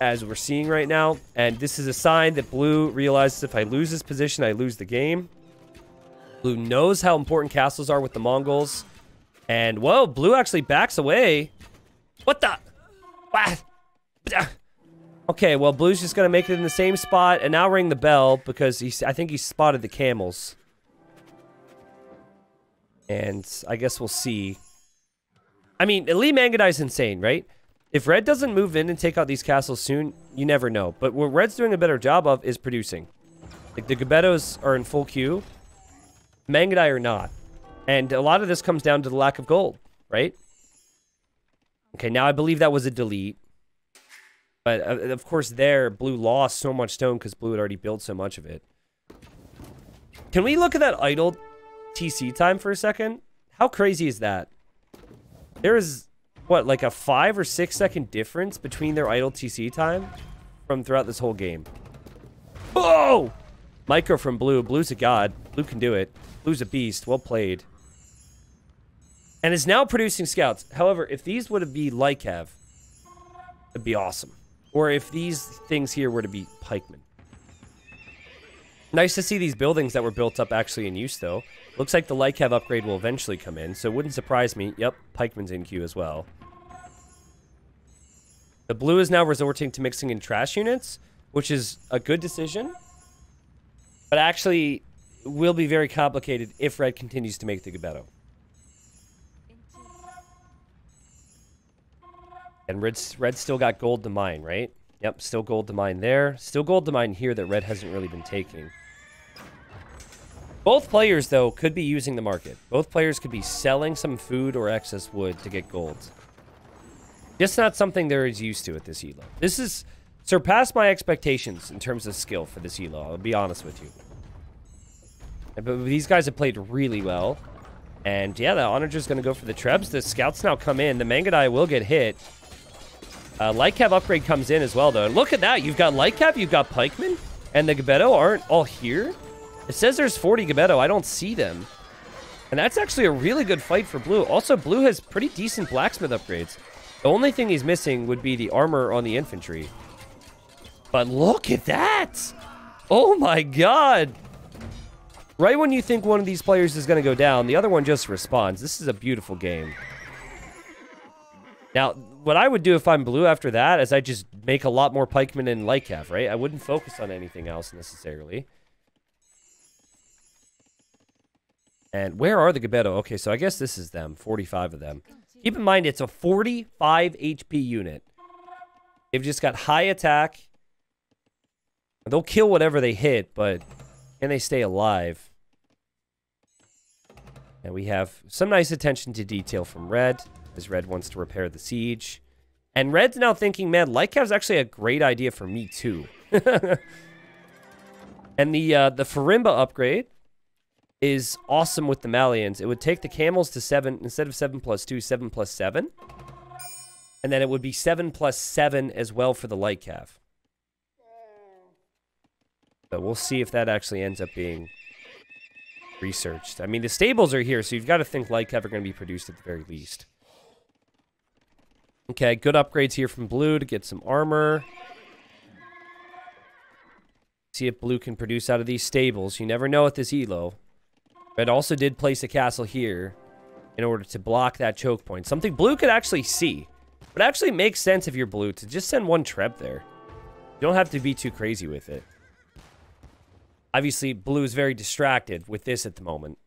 as we're seeing right now. And this is a sign that blue realizes if I lose this position, I lose the game. Blue knows how important castles are with the Mongols. And whoa, blue actually backs away. What the? What? Okay, well, blue's just going to make it in the same spot and now ring the bell because he's, I think he spotted the camels. And I guess we'll see. I mean, Elite Mangudai is insane, right? If red doesn't move in and take out these castles soon, you never know. But what red's doing a better job of is producing. Like, the Gebettos are in full queue. Mangudai are not. And a lot of this comes down to the lack of gold, right? Okay, now I believe that was a delete. But, uh, of course, there, blue lost so much stone because blue had already built so much of it. Can we look at that idle T C time for a second? How crazy is that? There is... what, like a five or six second difference between their idle T C time from throughout this whole game? Oh! Micro from Blue. Blue's a god. Blue can do it. Blue's a beast. Well played. And is now producing scouts. However, if these would have been Lycav, it'd be awesome. Or if these things here were to be pikemen. Nice to see these buildings that were built up actually in use, though. Looks like the Lycav upgrade will eventually come in, so it wouldn't surprise me. Yep, pikemen's in queue as well. The Blue is now resorting to mixing in trash units, which is a good decision. But actually, will be very complicated if Red continues to make the Gebetto. And Red's, Red's still got gold to mine, right? Yep, still gold to mine there. Still gold to mine here that Red hasn't really been taking. Both players, though, could be using the market. Both players could be selling some food or excess wood to get gold. Just not something they're as used to at this E L O. This is surpassed my expectations in terms of skill for this E L O, I'll be honest with you. But these guys have played really well. And yeah, the Onager's going to go for the Trebs. The Scouts now come in. The Mangudai will get hit. Uh, Light Cav upgrade comes in as well, though. And look at that. You've got Light Cav, you've got Pikeman, and the Gebetto aren't all here. It says there's forty Gebetto. I don't see them. And that's actually a really good fight for Blue. Also, Blue has pretty decent blacksmith upgrades. The only thing he's missing would be the armor on the infantry. But look at that! Oh my god! Right when you think one of these players is going to go down, the other one just responds. This is a beautiful game. Now, what I would do if I'm Blue after that is I just make a lot more pikemen and light cav, right? I wouldn't focus on anything else necessarily. And where are the Gebetto? Okay, so I guess this is them. forty-five of them. Keep in mind, it's a forty-five H P unit. They've just got high attack. They'll kill whatever they hit, but can they stay alive? And we have some nice attention to detail from Red, as Red wants to repair the siege. And Red's now thinking, man, Lightcav's actually a great idea for me, too. And the uh, the Farimba upgrade is awesome with the Malians. It would take the camels to seven, instead of seven plus two, seven plus seven. And then it would be seven plus seven as well for the Lightcav. But we'll see if that actually ends up being researched. I mean, the stables are here, so you've got to think Lightcav are going to be produced at the very least. Okay, good upgrades here from Blue to get some armor. See if Blue can produce out of these stables. You never know at this E L O. Red also did place a castle here in order to block that choke point. Something Blue could actually see. But actually makes sense if you're Blue to just send one treb there. You don't have to be too crazy with it. Obviously, Blue is very distracted with this at the moment.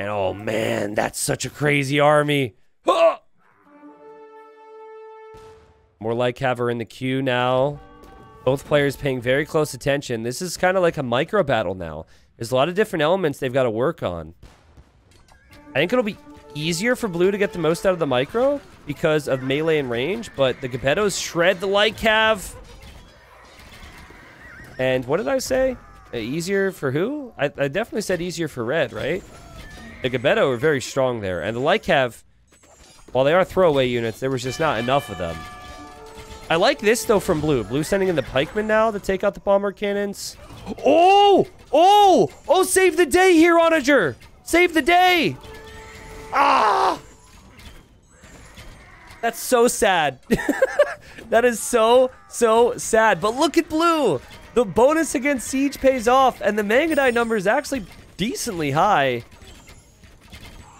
And oh man, that's such a crazy army. Ah! More Lycav are in the queue now. Both players paying very close attention. This is kind of like a micro battle now. There's a lot of different elements they've got to work on. I think it'll be easier for Blue to get the most out of the micro because of melee and range, but the Gebettos shred the Lycav. And what did I say? Easier for who? I, I definitely said easier for Red, right? The Gebetto are very strong there. And the Lycav, while they are throwaway units, there was just not enough of them. I like this, though, from Blue. Blue sending in the pikemen now to take out the Bombard Cannons. Oh! Oh! Oh, save the day here, Onager! Save the day! Ah! That's so sad. That is so, so sad. But look at Blue! The bonus against Siege pays off, and the Mangudai number is actually decently high.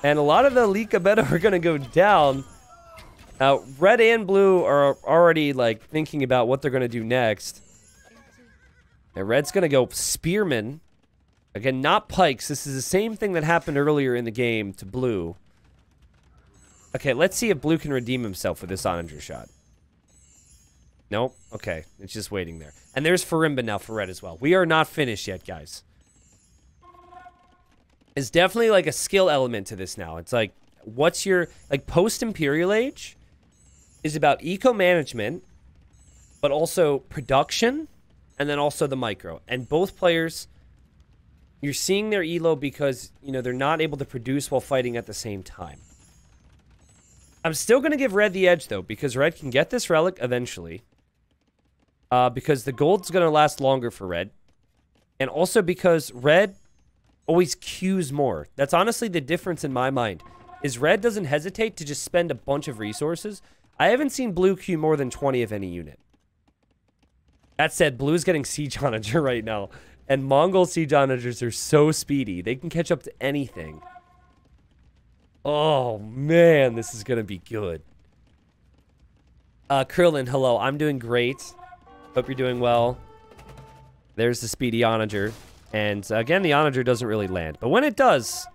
And a lot of the elite Gebetto are going to go down. Uh, Red and Blue are already, like, thinking about what they're going to do next. And Red's going to go Spearman. Again, not Pikes. This is the same thing that happened earlier in the game to Blue. Okay, let's see if Blue can redeem himself with this Onager shot. Nope. Okay. It's just waiting there. And there's Farimba now for Red as well. We are not finished yet, guys. It's definitely like a skill element to this now. It's like, what's your... Like, post-Imperial Age is about eco-management, but also production, and then also the micro. And both players, you're seeing their E L O because, you know, they're not able to produce while fighting at the same time. I'm still going to give Red the edge, though, because Red can get this relic eventually. Uh, because the gold's going to last longer for red. And also because red always queues more. That's honestly the difference in my mind. Is red doesn't hesitate to just spend a bunch of resources. I haven't seen blue queue more than twenty of any unit. That said, blue's getting Siege Onager right now. And Mongol Siege Onagers are so speedy. They can catch up to anything. Oh, man. This is going to be good. Uh, Krillin, hello. I'm doing great. Hope you're doing well. There's the speedy Onager. And again, the Onager doesn't really land. But when it does,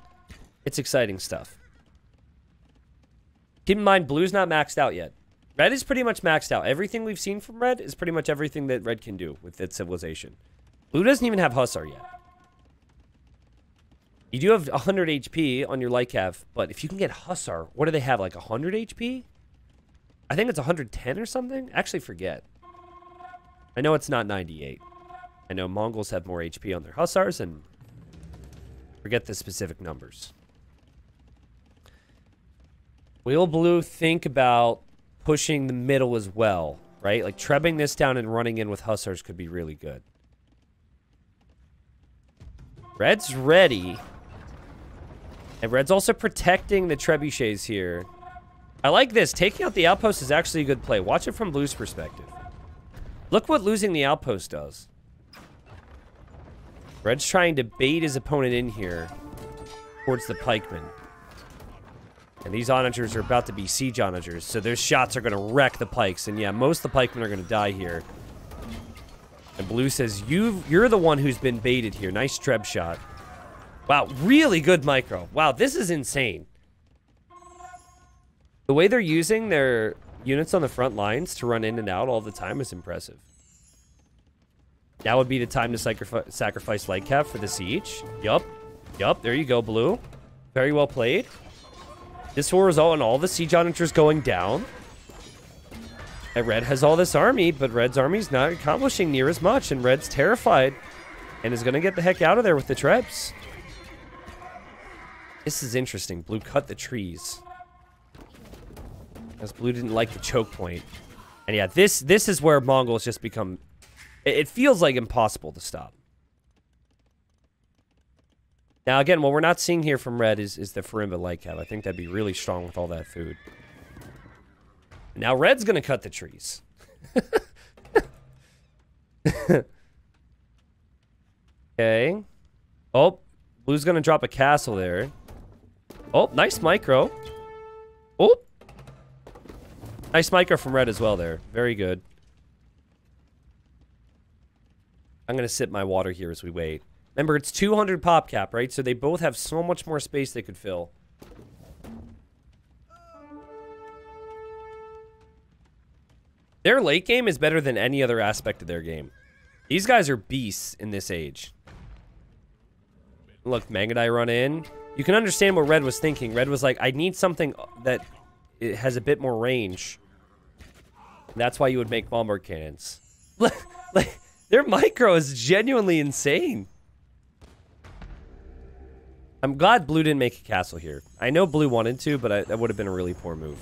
it's exciting stuff. Keep in mind, blue's not maxed out yet. Red is pretty much maxed out. Everything we've seen from red is pretty much everything that red can do with its civilization. Blue doesn't even have Hussar yet. You do have one hundred H P on your light cav, but if you can get Hussar, what do they have, like one hundred H P? I think it's one hundred ten or something? I actually forget. I know it's not ninety-eight. I know Mongols have more H P on their Hussars, and forget the specific numbers. Will blue think about pushing the middle as well, right? Like, trebubbing this down and running in with Hussars could be really good. Red's ready. And red's also protecting the trebuchets here. I like this. Taking out the outpost is actually a good play. Watch it from blue's perspective. Look what losing the outpost does. Red's trying to bait his opponent in here towards the pikemen. And these onagers are about to be siege onagers, so their shots are going to wreck the pikes. And yeah, most of the pikemen are going to die here. And blue says, You've, you're the one who's been baited here. Nice treb shot. Wow, really good micro. Wow, this is insane. The way they're using their units on the front lines to run in and out all the time is impressive. Now would be the time to sacrifice, sacrifice light cap for the siege. Yup. Yup, there you go, blue. Very well played. This will result in all the siege onagers going down. And red has all this army, but red's army's not accomplishing near as much, and red's terrified and is going to get the heck out of there with the trebs. This is interesting. Blue cut the trees. Because blue didn't like the choke point. And yeah, this this is where Mongols just become... It, it feels like impossible to stop. Now again, what we're not seeing here from red is, is the Farimba light cav. I think that'd be really strong with all that food. Now red's going to cut the trees. Okay. Oh, blue's going to drop a castle there. Oh, nice micro. Oh. Nice micro from red as well there. Very good. I'm going to sip my water here as we wait. Remember, it's two hundred pop cap, right? So they both have so much more space they could fill. Their late game is better than any other aspect of their game. These guys are beasts in this age. Look, Mangudai run in. You can understand what red was thinking. Red was like, I need something that it has a bit more range. And that's why you would make bombard cannons. Like, their micro is genuinely insane. I'm glad blue didn't make a castle here. I know blue wanted to, but I, that would have been a really poor move.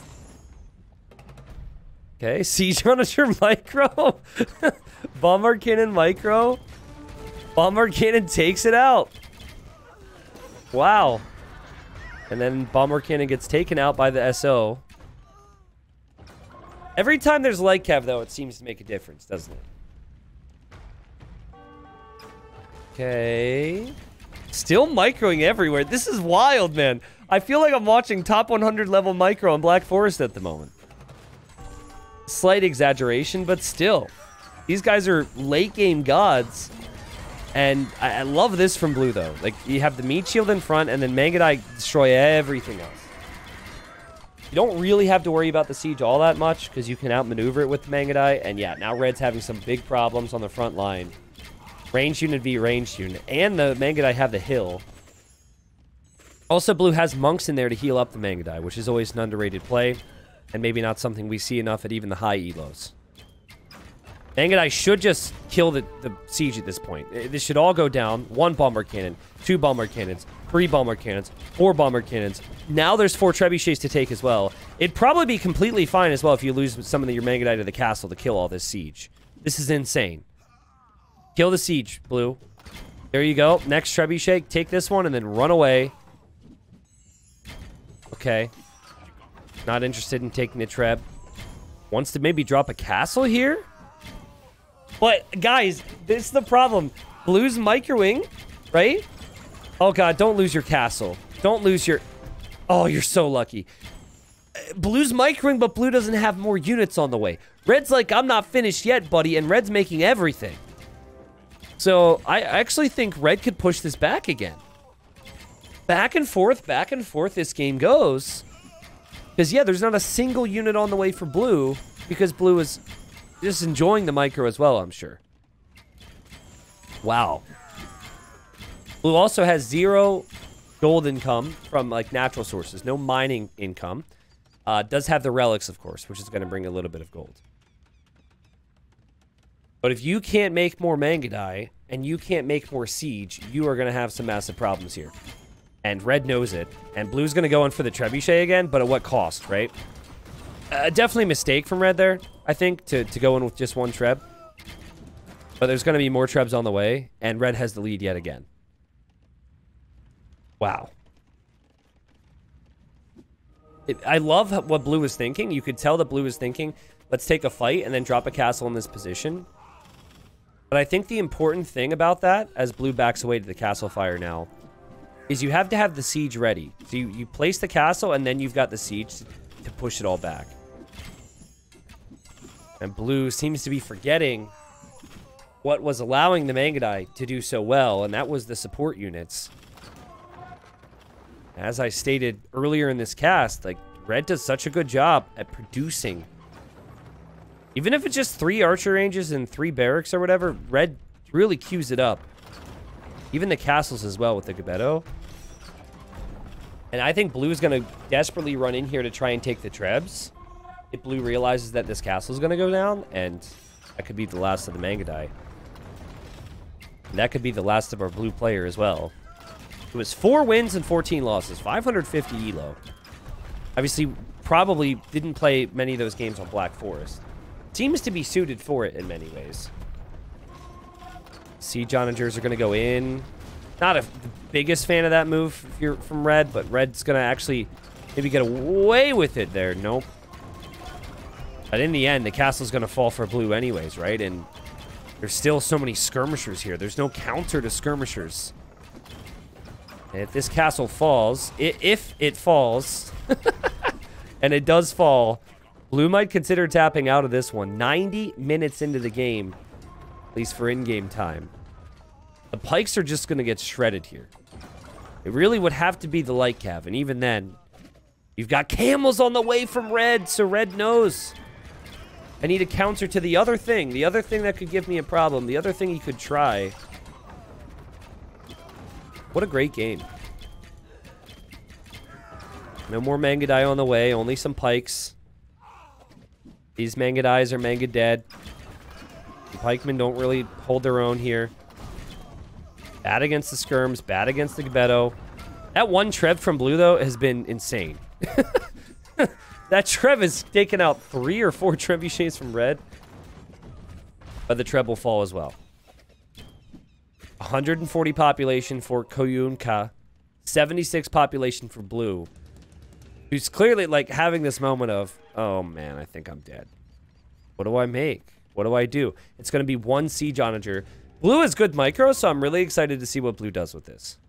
Okay, siege onager micro, bombard cannon micro, bombard cannon takes it out. Wow, and then bombard cannon gets taken out by the S O. Every time there's light cav though, it seems to make a difference, doesn't it? Okay, still microing everywhere. This is wild, man. I feel like I'm watching top one hundred level micro on Black Forest at the moment. Slight exaggeration, but still, these guys are late game gods. And I, I love this from blue though. Like, you have the meat shield in front, and then Mangudai destroy everything else. You don't really have to worry about the siege all that much because you can outmaneuver it with the Mangudai. And yeah, now red's having some big problems on the front line. Range unit v range unit, and the Mangudai have the hill. Also, blue has monks in there to heal up the Mangudai, which is always an underrated play. And maybe not something we see enough at even the high elos. Mangudai should just kill the, the siege at this point. This should all go down. One bombard cannon, two bombard cannons, three bombard cannons, four bombard cannons. Now there's four trebuchets to take as well. It'd probably be completely fine as well if you lose some of your Mangudai to the castle to kill all this siege. This is insane. Kill the siege, blue. There you go. Next trebuchet. Take this one and then run away. Okay. Not interested in taking the treb. Wants to maybe drop a castle here? But, guys, this is the problem. Blue's microwing, right? Oh, God, don't lose your castle. Don't lose your... Oh, you're so lucky. Blue's microwing, but blue doesn't have more units on the way. Red's like, I'm not finished yet, buddy, and red's making everything. So, I actually think red could push this back again. Back and forth, back and forth this game goes. Because, yeah, there's not a single unit on the way for blue, because blue is just enjoying the micro as well, I'm sure. Wow. Blue also has zero gold income from, like, natural sources. No mining income. Uh, does have the relics, of course, which is going to bring a little bit of gold. But if you can't make more Mangudai, and you can't make more Siege, you are going to have some massive problems here. And red knows it. And blue's going to go in for the trebuchet again, but at what cost, right? Uh, definitely a mistake from red there, I think, to, to go in with just one treb. But there's going to be more trebs on the way, and red has the lead yet again. Wow. It, I love what blue is thinking. You could tell that blue is thinking, let's take a fight and then drop a castle in this position. But I think the important thing about that, as blue backs away to the castle fire now, is you have to have the siege ready. So you, you place the castle, and then you've got the siege to, to push it all back. And blue seems to be forgetting what was allowing the Mangudai to do so well, and that was the support units. As I stated earlier in this cast, like, red does such a good job at producing. Even if it's just three archer ranges and three barracks or whatever, red really queues it up. Even the castles as well with the Gebetto. And I think blue is going to desperately run in here to try and take the trebs. If blue realizes that this castle is going to go down, and that could be the last of the Mangudai. And that could be the last of our blue player as well. It was four wins and fourteen losses. five hundred fifty E L O. Obviously, probably didn't play many of those games on Black Forest. Seems to be suited for it in many ways. Siege Onagers are going to go in. Not a, the biggest fan of that move if you're from red, but red's going to actually maybe get away with it there. Nope. But in the end, the castle's going to fall for blue anyways, right? And there's still so many skirmishers here. There's no counter to skirmishers. And if this castle falls, it, if it falls, and it does fall, blue might consider tapping out of this one. ninety minutes into the game. At least for in-game time. The pikes are just going to get shredded here. It really would have to be the light cav, and even then, you've got camels on the way from red, so red knows. I need a counter to the other thing. The other thing that could give me a problem. The other thing he could try. What a great game. No more Mangudai on the way, only some pikes. These Mangudais are Manga dead. The pikemen don't really hold their own here. Bad against the skirms, bad against the Gebetto. That one trev from blue, though, has been insane. That trev has taken out three or four trebuchets from red. But the trev will fall as well. one hundred forty population for Koyunka. seventy-six population for blue. Who's clearly, like, having this moment of, oh, man, I think I'm dead. What do I make? What do I do? It's going to be one Siege Onager. Blue is good micro, so I'm really excited to see what blue does with this.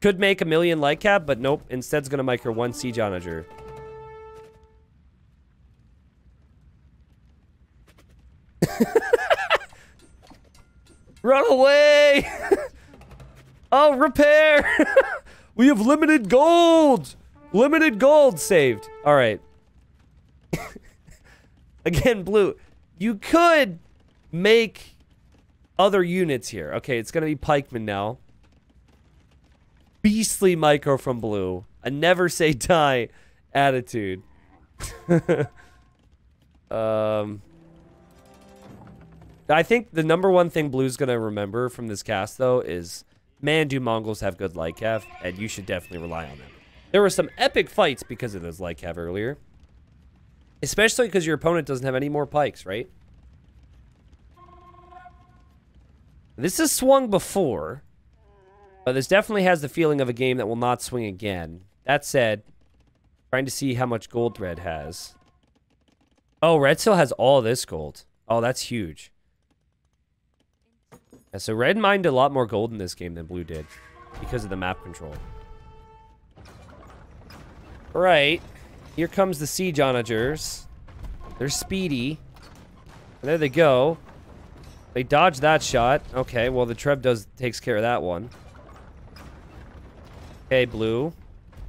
Could make a million light cap, but nope. Instead, it's going to micro one Siege Onager. Run away! Oh, repair! We have limited gold! Limited gold saved. All right. Again, blue, you could make other units here. Okay, it's going to be pikemen now. Beastly micro from blue. A never say die attitude. um, I think the number one thing blue's going to remember from this cast, though, is, man, do Mongols have good light cav, and you should definitely rely on them. There were some epic fights because of those light cav earlier. Especially because your opponent doesn't have any more pikes, right? This has swung before, but this definitely has the feeling of a game that will not swing again. That said, trying to see how much gold red has. Oh, red still has all this gold. Oh, that's huge. Yeah, so red mined a lot more gold in this game than blue did because of the map control. All right, here comes the Siege Onagers. They're speedy. And there they go. They dodged that shot. Okay, well, the Treb does takes care of that one. Okay, blue.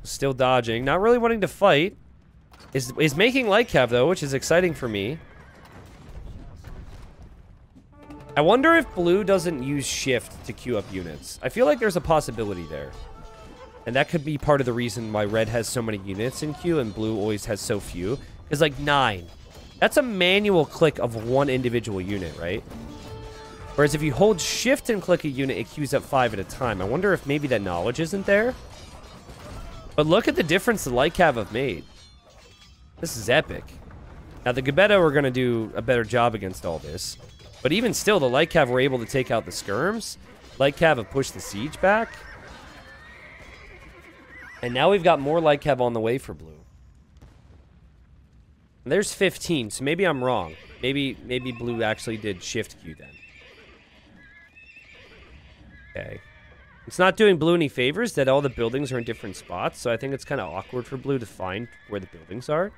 Still dodging. Not really wanting to fight. Is, is making light cav, though, which is exciting for me. I wonder if blue doesn't use shift to queue up units. I feel like there's a possibility there. And that could be part of the reason why red has so many units in queue and blue always has so few. It's like nine. That's a manual click of one individual unit, right? Whereas if you hold shift and click a unit, it queues up five at a time. I wonder if maybe that knowledge isn't there. But look at the difference the light cav have made. This is epic. Now the Gebetto are going to do a better job against all this. But even still, the light cav were able to take out the skirms. Light cav have pushed the siege back. And now we've got more light cav on the way for blue. And there's fifteen, so maybe I'm wrong. Maybe, maybe blue actually did shift queue then. Okay. It's not doing blue any favors that all the buildings are in different spots, so I think it's kind of awkward for blue to find where the buildings are.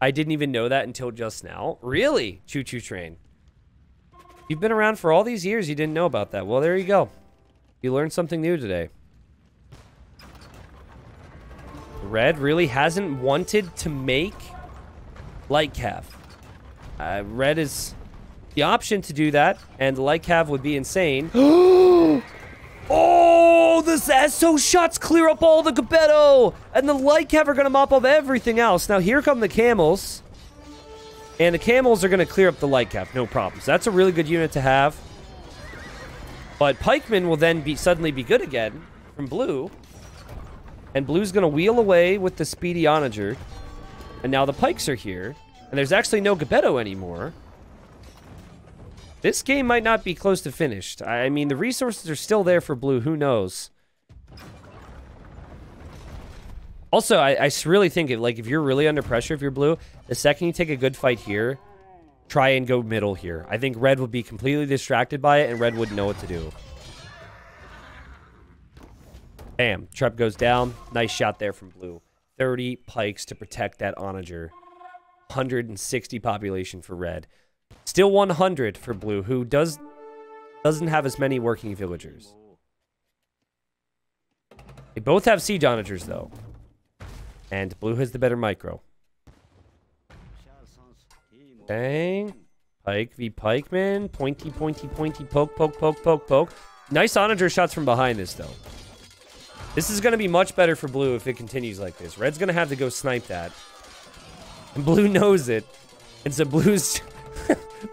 I didn't even know that until just now. Really? Choo Choo Train. You've been around for all these years, you didn't know about that. Well, there you go. You learned something new today. Red really hasn't wanted to make light cav. Uh, red is... The option to do that, and the light cav would be insane. Oh, the S O shots clear up all the Gebetto, and the light cav are going to mop up everything else. Now, here come the camels, and the camels are going to clear up the light cav, no problems. That's a really good unit to have, but Pikeman will then be suddenly be good again from blue, and blue's going to wheel away with the speedy onager, and now the pikes are here, and there's actually no Gebetto anymore. This game might not be close to finished. I mean, the resources are still there for blue. Who knows? Also, I, I really think, it, like, if you're really under pressure, if you're blue, the second you take a good fight here, try and go middle here. I think red would be completely distracted by it, and red wouldn't know what to do. Bam. Trep goes down. Nice shot there from blue. thirty pikes to protect that onager. one hundred sixty population for red. Still one hundred for blue, who does doesn't have as many working villagers. They both have siege onagers though, and blue has the better micro. Dang, pike v pikeman, pointy, pointy, pointy, poke, poke, poke, poke, poke. Nice onager shots from behind this though. This is going to be much better for blue if it continues like this. Red's going to have to go snipe that, and blue knows it, and so blue's.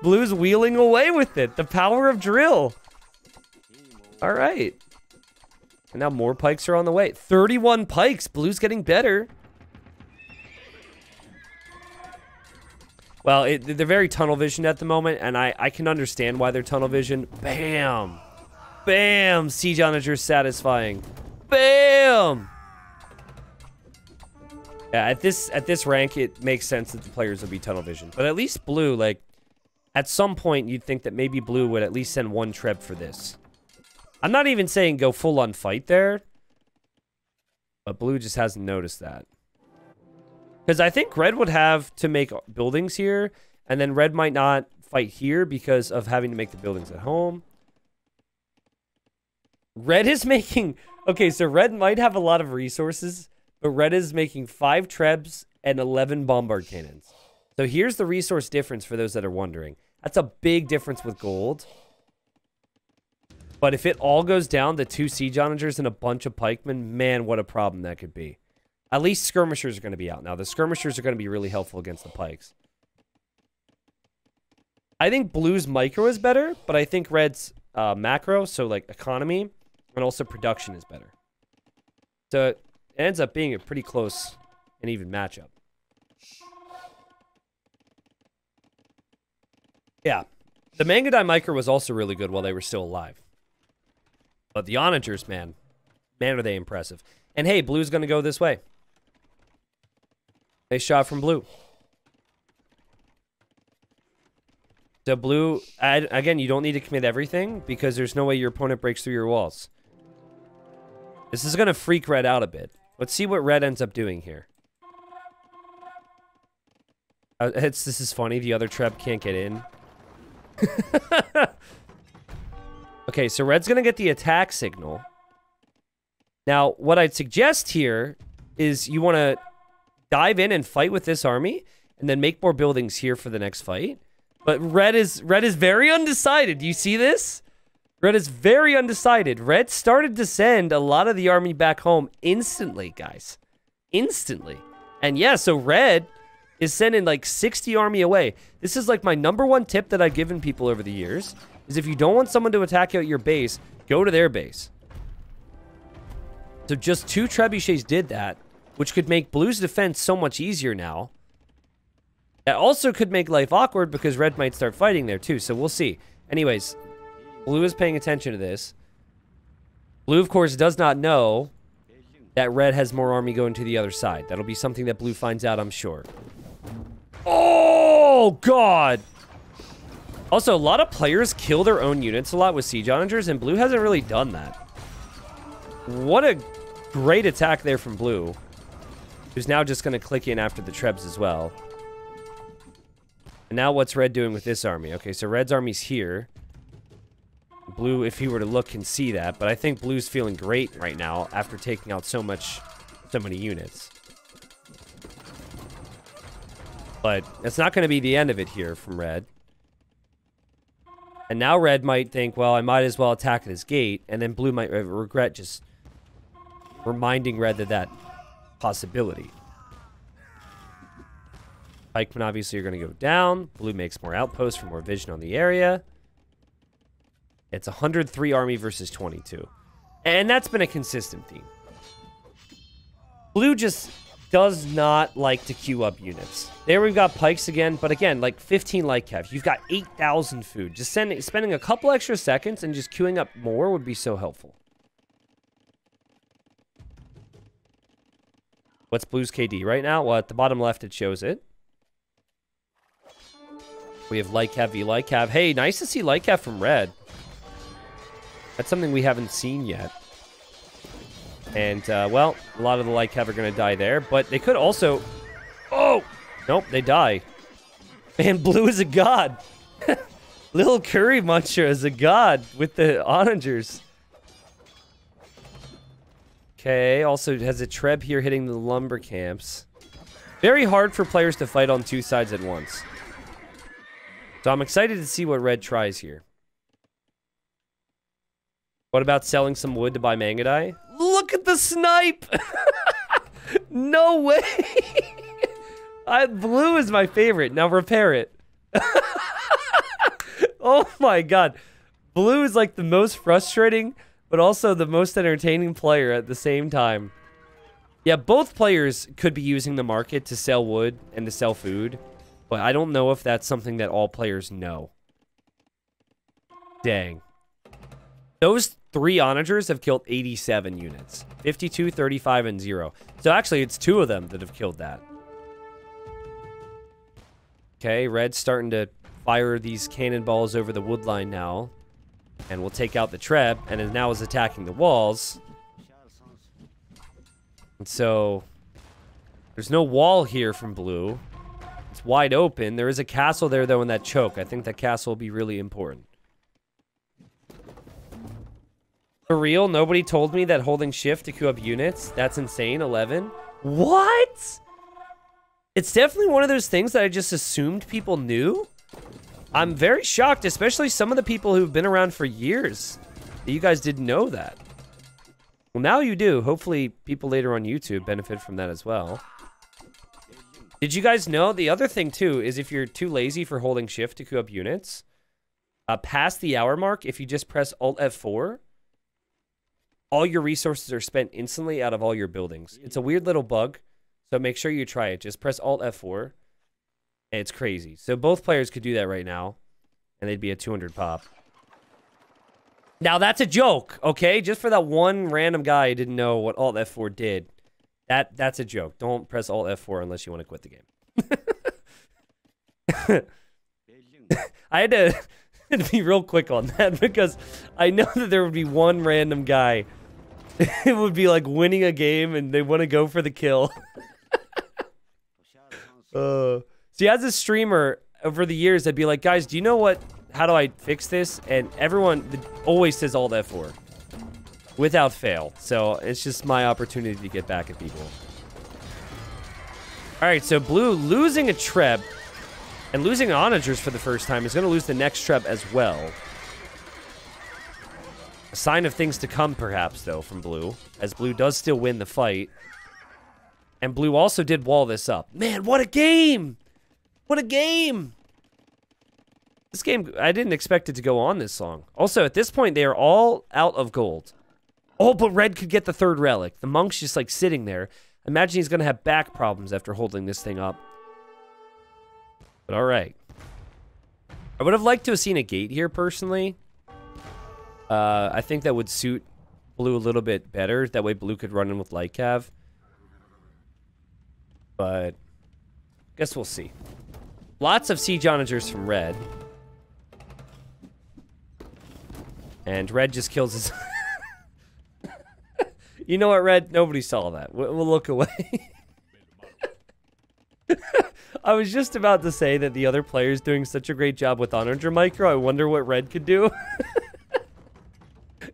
Blue's wheeling away with it. The power of drill. All right. And now more pikes are on the way. thirty-one pikes. Blue's getting better. Well, it, they're very tunnel visioned at the moment, and I, I can understand why they're tunnel visioned. Bam. Bam. Siege Onager satisfying. Bam. Yeah, at this, at this rank, it makes sense that the players will be tunnel visioned. But at least blue, like... At some point, you'd think that maybe blue would at least send one treb for this. I'm not even saying go full-on fight there. But blue just hasn't noticed that. Because I think red would have to make buildings here. And then red might not fight here because of having to make the buildings at home. Red is making... Okay, so red might have a lot of resources. But red is making five trebs and eleven bombard cannons. So here's the resource difference for those that are wondering. That's a big difference with gold. But if it all goes down to two siege onagers and a bunch of pikemen, man, what a problem that could be. At least skirmishers are going to be out now. The skirmishers are going to be really helpful against the pikes. I think blue's micro is better, but I think red's uh, macro, so like economy, and also production is better. So it ends up being a pretty close an even matchup. Yeah. The Mangudai Micro was also really good while they were still alive. But the Onagers, man. Man, are they impressive. And hey, blue's going to go this way. They shot from blue. So blue, I, again, you don't need to commit everything because there's no way your opponent breaks through your walls. This is going to freak red out a bit. Let's see what red ends up doing here. Uh, it's, this is funny. The other Treb can't get in. Okay, so red's going to get the attack signal. Now, what I'd suggest here is you want to dive in and fight with this army and then make more buildings here for the next fight. But red is red is very undecided. Do you see this? Red is very undecided. Red started to send a lot of the army back home instantly, guys. Instantly. And yeah, so red is sending like sixty army away. This is like my number one tip that I've given people over the years is if you don't want someone to attack out your base, go to their base. So just two trebuchets did that, which could make blue's defense so much easier now. That also could make life awkward because red might start fighting there too, so we'll see. Anyways, blue is paying attention to this. Blue, of course, does not know that red has more army going to the other side. That'll be something that blue finds out, I'm sure. Oh, God! Also, a lot of players kill their own units a lot with Siege Onagers, and blue hasn't really done that. What a great attack there from blue, who's now just going to click in after the Trebs as well. And now what's red doing with this army? Okay, so red's army's here. Blue, if he were to look, can see that, but I think blue's feeling great right now after taking out so much, so many units. But that's not going to be the end of it here from red. And now red might think, well, I might as well attack this gate, and then blue might regret just reminding red of that possibility. Pikemen obviously are going to go down. Blue makes more outposts for more vision on the area. It's one hundred three army versus twenty-two. And that's been a consistent theme. Blue just does not like to queue up units. There we've got pikes again, but again, like fifteen light cav. You've got eight thousand food. Just sending, spending a couple extra seconds and just queuing up more would be so helpful. What's blue's K D right now? Well, at the bottom left, it shows it. We have light cav v light cav. Hey, nice to see light cav from red. That's something we haven't seen yet. And, uh, well, a lot of the light cav are going to die there, but they could also... Oh! Nope, they die. Man, blue is a god. Lil Curry Muncha is a god with the Onagers. Okay, also has a Treb here hitting the lumber camps. Very hard for players to fight on two sides at once. So I'm excited to see what red tries here. What about selling some wood to buy Mangudai? Look at the snipe! No way! I, blue is my favorite. Now repair it. Oh my god. Blue is like the most frustrating, but also the most entertaining player at the same time. Yeah, both players could be using the market to sell wood and to sell food, but I don't know if that's something that all players know. Dang. Those three Onagers have killed eighty-seven units. fifty-two, thirty-five, and zero. So actually, it's two of them that have killed that. Okay, red's starting to fire these cannonballs over the wood line now. And we'll take out the Treb, and it now is attacking the walls. And so, there's no wall here from blue. It's wide open. There is a castle there, though, in that choke. I think that castle will be really important. For real, nobody told me that holding shift to queue up units. That's insane. eleven. What? It's definitely one of those things that I just assumed people knew. I'm very shocked, especially some of the people who've been around for years. That you guys didn't know that. Well, now you do. Hopefully, people later on YouTube benefit from that as well. Did you guys know? The other thing, too, is if you're too lazy for holding shift to queue up units, uh, past the hour mark, if you just press Alt F four... all your resources are spent instantly out of all your buildings. It's a weird little bug. So make sure you try it. Just press Alt F four. And it's crazy. So both players could do that right now. And they'd be a two hundred pop. Now that's a joke, okay? Just for that one random guy who didn't know what Alt F four did. That that's a joke. Don't press Alt F four unless you want to quit the game. I had to, had to be real quick on that because I know that there would be one random guy. It would be like winning a game and they want to go for the kill. uh, see, as a streamer over the years, I'd be like, guys, do you know what? How do I fix this? And everyone always says Alt F four. Without fail. So it's just my opportunity to get back at people. Alright, so blue losing a treb and losing Onagers for the first time is going to lose the next treb as well. A sign of things to come, perhaps, though, from blue, as blue does still win the fight. And blue also did wall this up. Man, what a game! What a game! This game, I didn't expect it to go on this long. Also, at this point, they are all out of gold. Oh, but red could get the third relic. The monk's just, like, sitting there. Imagine he's going to have back problems after holding this thing up. But all right. I would have liked to have seen a gate here, personally. Uh, I think that would suit blue a little bit better. That way, blue could run in with light cav. But I guess we'll see. Lots of siege onagers from red. And red just kills his... You know what, red? Nobody saw that. We'll, we'll look away. I was just about to say that the other player's doing such a great job with Onager Micro, I wonder what red could do.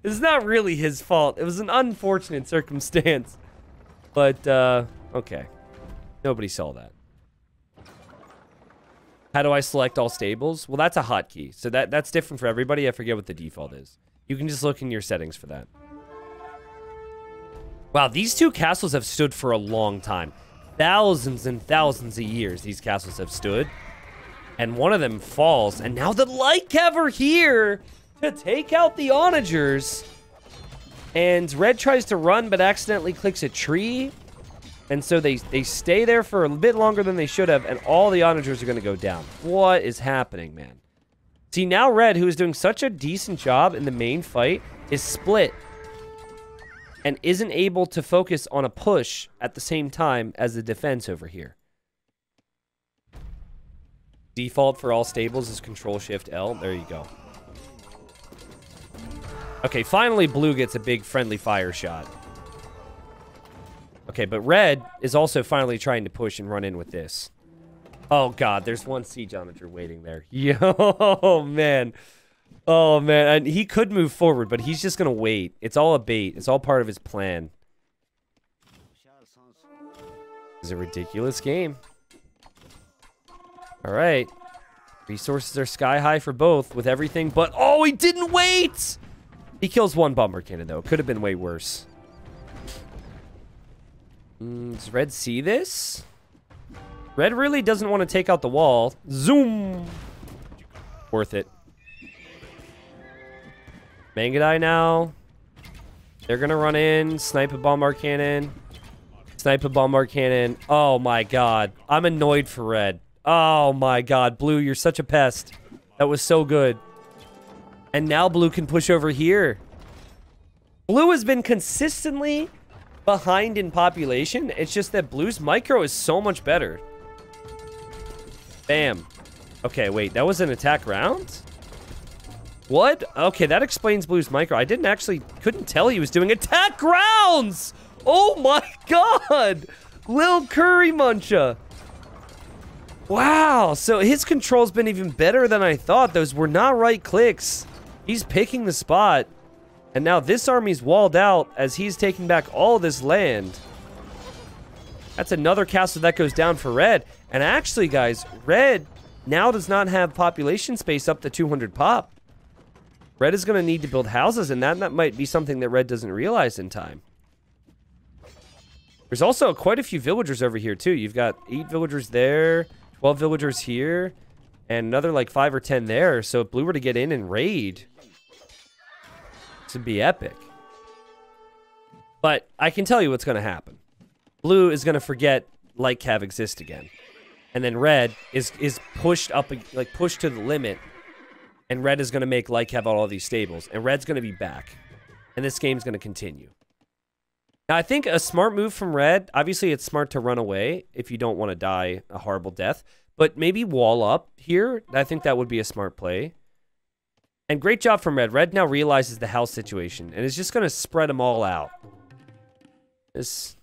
It's not really his fault. It was an unfortunate circumstance. But, uh, okay. Nobody saw that. How do I select all stables? Well, that's a hotkey. So that, that's different for everybody. I forget what the default is. You can just look in your settings for that. Wow, these two castles have stood for a long time. Thousands and thousands of years these castles have stood. And one of them falls. And now the light cav are here to take out the onagers. And red tries to run but accidentally clicks a tree. And so they, they stay there for a bit longer than they should have. And all the onagers are going to go down. What is happening, man? See, now red, who is doing such a decent job in the main fight, is split. And isn't able to focus on a push at the same time as the defense over here. Default for all stables is Control Shift L. There you go. Okay, finally blue gets a big friendly fire shot. Okay, but red is also finally trying to push and run in with this. Oh god, there's one siege onager waiting there. Yo, man. Oh, man. And he could move forward, but he's just going to wait. It's all a bait. It's all part of his plan. It's a ridiculous game. All right. Resources are sky high for both with everything, but... Oh, he didn't wait! He kills one Bombard Cannon, though. Could have been way worse. Mm, does red see this? Red really doesn't want to take out the wall. Zoom! Worth it. Mangudai now. They're going to run in. Snipe a Bombard Cannon. Snipe a Bombard Cannon. Oh, my God. I'm annoyed for red. Oh, my God. Blue, you're such a pest. That was so good. And now blue can push over here. Blue has been consistently behind in population. It's just that blue's micro is so much better. Bam. Okay, wait. That was an attack round? What? Okay, that explains blue's micro. I didn't actually... Couldn't tell he was doing attack rounds! Oh my god! Lil Curry Muncha! Wow, so his control's been even better than I thought. Those were not right clicks. He's picking the spot. And now this army's walled out as he's taking back all this land. That's another castle that goes down for red. And actually, guys, red now does not have population space up to two hundred pop. Red is going to need to build houses, and that, that might be something that red doesn't realize in time. There's also quite a few villagers over here, too. You've got eight villagers there, twelve villagers here, and another like five or ten there. So if blue were to get in and raid, this would be epic. But I can tell you what's going to happen. Blue is going to forget Light Cav exist again. And then red is is pushed up, like pushed to the limit, and red is going to make Light Cav out all these stables, and red's going to be back, and this game's going to continue. Now, I think a smart move from red, obviously it's smart to run away if you don't want to die a horrible death, but maybe wall up here. I think that would be a smart play. And great job from red. Red now realizes the house situation, and is just going to spread them all out. Just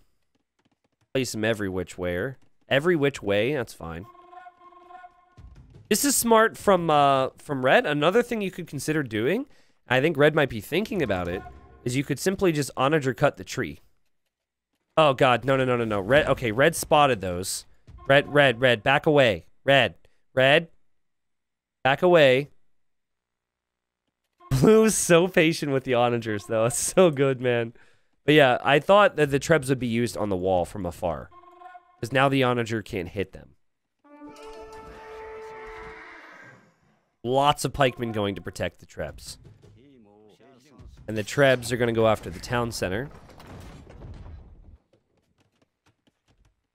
place them every which way. Every which way, that's fine. This is smart from uh, from red. Another thing you could consider doing, I think red might be thinking about it, is you could simply just Onager cut the tree. Oh god, no, no, no, no, no. Red, okay, red spotted those. Red, red, red, back away. Red, red, back away. Blue's so patient with the Onagers, though. It's so good, man. But yeah, I thought that the Trebs would be used on the wall from afar, because now the Onager can't hit them. Lots of pikemen going to protect the Trebs. And the Trebs are going to go after the town center.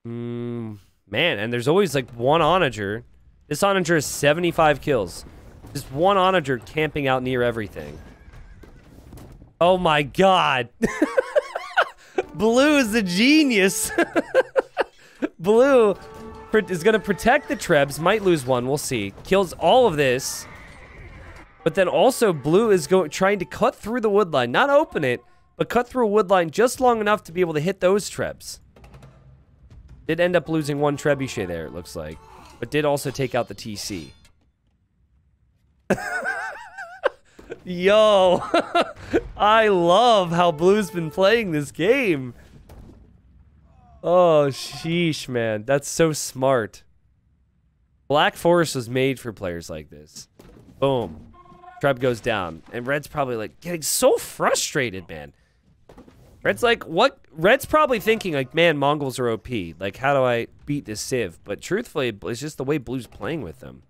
Mm, man, and there's always like one Onager. This Onager has seventy-five kills. Just one Onager camping out near everything. Oh my god. Blue is the genius. Blue is going to protect the Trebs. Might lose one. We'll see. Kills all of this. But then also blue is going trying to cut through the wood line. Not open it, but cut through a wood line just long enough to be able to hit those Trebs. Did end up losing one Trebuchet there, it looks like. But did also take out the T C. Yo, I love how blue's been playing this game. Oh, sheesh, man. That's so smart. Black Forest was made for players like this. Boom. Treb goes down. And red's probably like getting so frustrated, man. Red's like, what? Red's probably thinking like, man, Mongols are O P. Like, how do I beat this Civ? But truthfully, it's just the way blue's playing with them.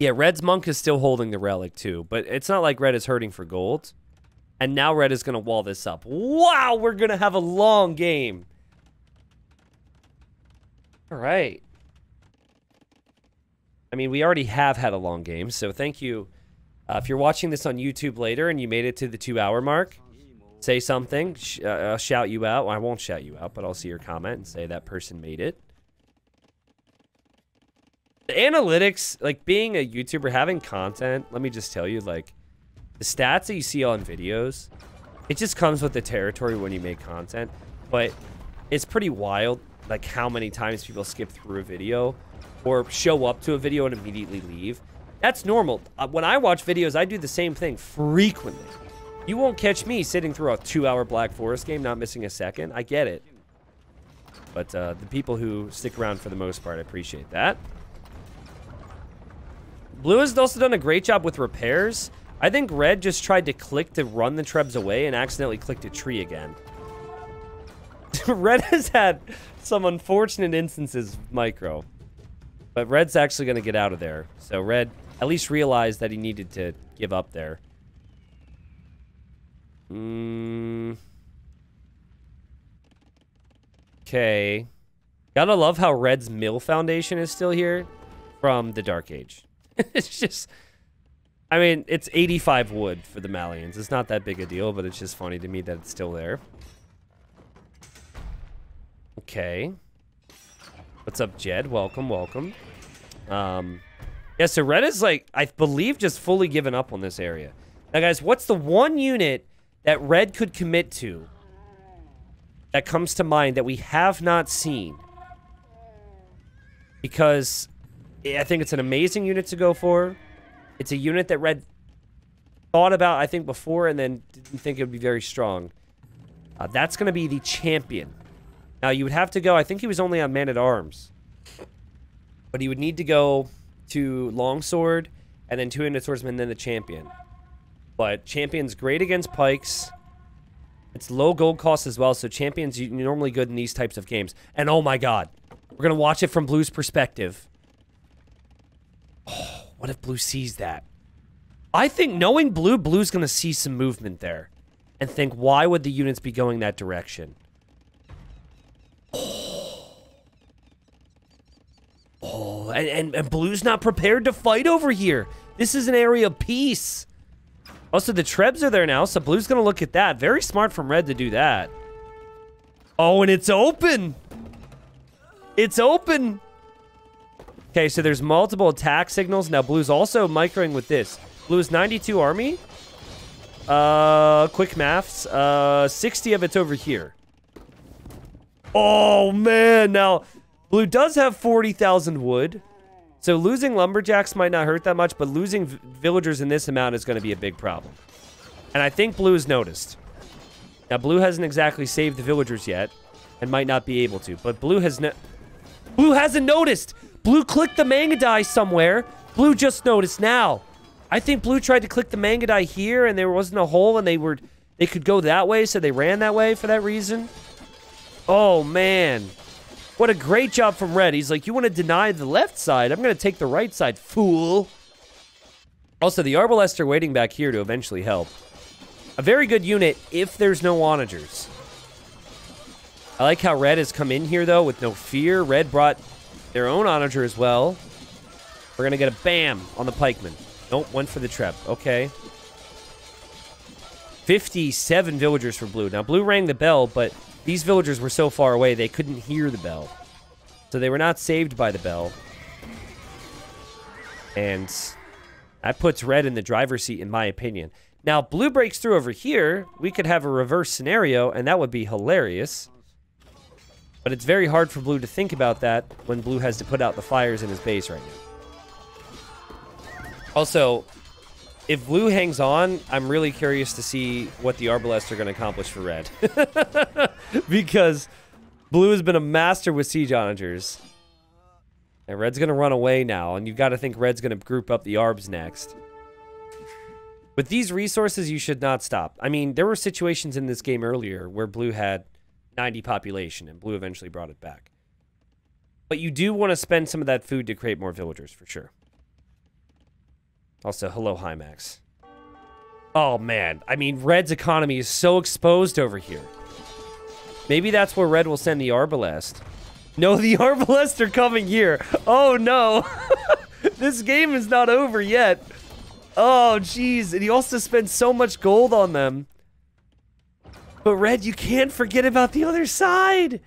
Yeah, red's monk is still holding the relic too, but it's not like red is hurting for gold. And now red is going to wall this up. Wow, we're going to have a long game. All right. I mean, we already have had a long game, so thank you. Uh, if you're watching this on YouTube later and you made it to the two-hour mark, say something. Sh uh, I'll shout you out. Well, I won't shout you out, but I'll see your comment and say that person made it. The analytics, like being a YouTuber, having content, let me just tell you, like, the stats that you see on videos, it just comes with the territory when you make content. But it's pretty wild, like, how many times people skip through a video or show up to a video and immediately leave. That's normal. When I watch videos, I do the same thing frequently. You won't catch me sitting through a two-hour Black Forest game, not missing a second. I get it. But uh, the people who stick around for the most part, I appreciate that. Blue has also done a great job with repairs. I think red just tried to click to run the Trebs away and accidentally clicked a tree again. Red has had some unfortunate instances of micro. But red's actually going to get out of there. So red at least realized that he needed to give up there. Mm. Okay. Gotta love how red's mill foundation is still here from the Dark Age. It's just, I mean, it's eighty-five wood for the Malians. It's not that big a deal, but it's just funny to me that it's still there. Okay. What's up, Jed? Welcome, welcome. Um, yeah, so red is, like, I believe just fully given up on this area. Now, guys, what's the one unit that red could commit to that comes to mind that we have not seen? Because I think it's an amazing unit to go for. It's a unit that red thought about, I think, before and then didn't think it would be very strong. Uh, that's going to be the Champion. Now, you would have to go... I think he was only on Man-at-Arms. But he would need to go to Longsword, and then two-handed Swordsman, and then the Champion. But Champion's great against Pikes. It's low gold cost as well, so Champion's normally good in these types of games. And oh my god, we're going to watch it from blue's perspective. Oh, what if blue sees that? I think knowing blue, blue's going to see some movement there and think, why would the units be going that direction? Oh. and, and, and Blue's not prepared to fight over here. This is an area of peace. Also, the Trebs are there now, so Blue's going to look at that. Very smart from Red to do that. Oh, and it's open. It's open. Okay, so there's multiple attack signals. Now, Blue's also microing with this. Blue's ninety-two army. Uh, quick maths. Uh, sixty of it's over here. Oh, man. Now, Blue does have forty thousand wood. So losing lumberjacks might not hurt that much, but losing villagers in this amount is going to be a big problem. And I think Blue's noticed. Now, Blue hasn't exactly saved the villagers yet and might not be able to, but Blue has no... Blue hasn't noticed! Blue clicked the Mangudai somewhere. Blue just noticed now. I think Blue tried to click the Mangudai here, and there wasn't a hole, and they were... They could go that way, so they ran that way for that reason. Oh, man. What a great job from Red. He's like, you want to deny the left side? I'm going to take the right side, fool. Also, the Arbalester waiting back here to eventually help. A very good unit if there's no Onagers. I like how Red has come in here, though, with no fear. Red brought their own Onager as well. We're going to get a bam on the Pikeman. Nope, one for the Treb. Okay. fifty-seven villagers for Blue. Now, Blue rang the bell, but... These villagers were so far away, they couldn't hear the bell. So they were not saved by the bell. And that puts Red in the driver's seat, in my opinion. Now, Blue breaks through over here. We could have a reverse scenario, and that would be hilarious. But it's very hard for Blue to think about that when Blue has to put out the fires in his base right now. Also, if Blue hangs on, I'm really curious to see what the Arbalests are going to accomplish for Red. Because Blue has been a master with Siege Onagers. And Red's going to run away now. And you've got to think Red's going to group up the Arbs next. With these resources, you should not stop. I mean, there were situations in this game earlier where Blue had ninety population. And Blue eventually brought it back. But you do want to spend some of that food to create more villagers, for sure. Also, hello, Hymax. Oh, man. I mean, Red's economy is so exposed over here. Maybe that's where Red will send the Arbalest. No, the Arbalest are coming here. Oh, no. This game is not over yet. Oh, jeez. And he also spends so much gold on them. But, Red, you can't forget about the other side.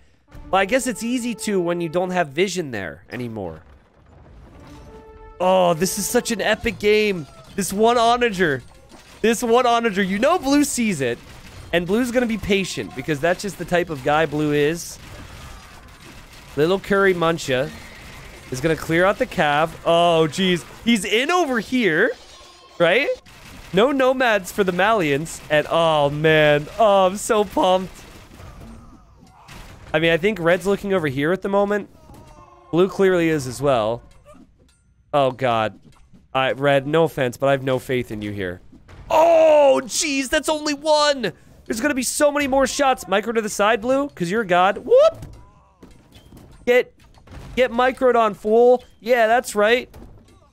Well, I guess it's easy to when you don't have vision there anymore. Oh, this is such an epic game. This one Onager. This one Onager. You know Blue sees it. And Blue's going to be patient because that's just the type of guy Blue is. Lil Curry Muncha is going to clear out the Cav. Oh, geez. He's in over here, right? No Nomads for the Malians. And oh, man. Oh, I'm so pumped. I mean, I think Red's looking over here at the moment. Blue clearly is as well. Oh, God. I, Red, no offense, but I have no faith in you here. Oh, jeez, that's only one! There's gonna be so many more shots. Micro to the side, Blue, because you're a god. Whoop! Get, get microed on, fool. Yeah, that's right.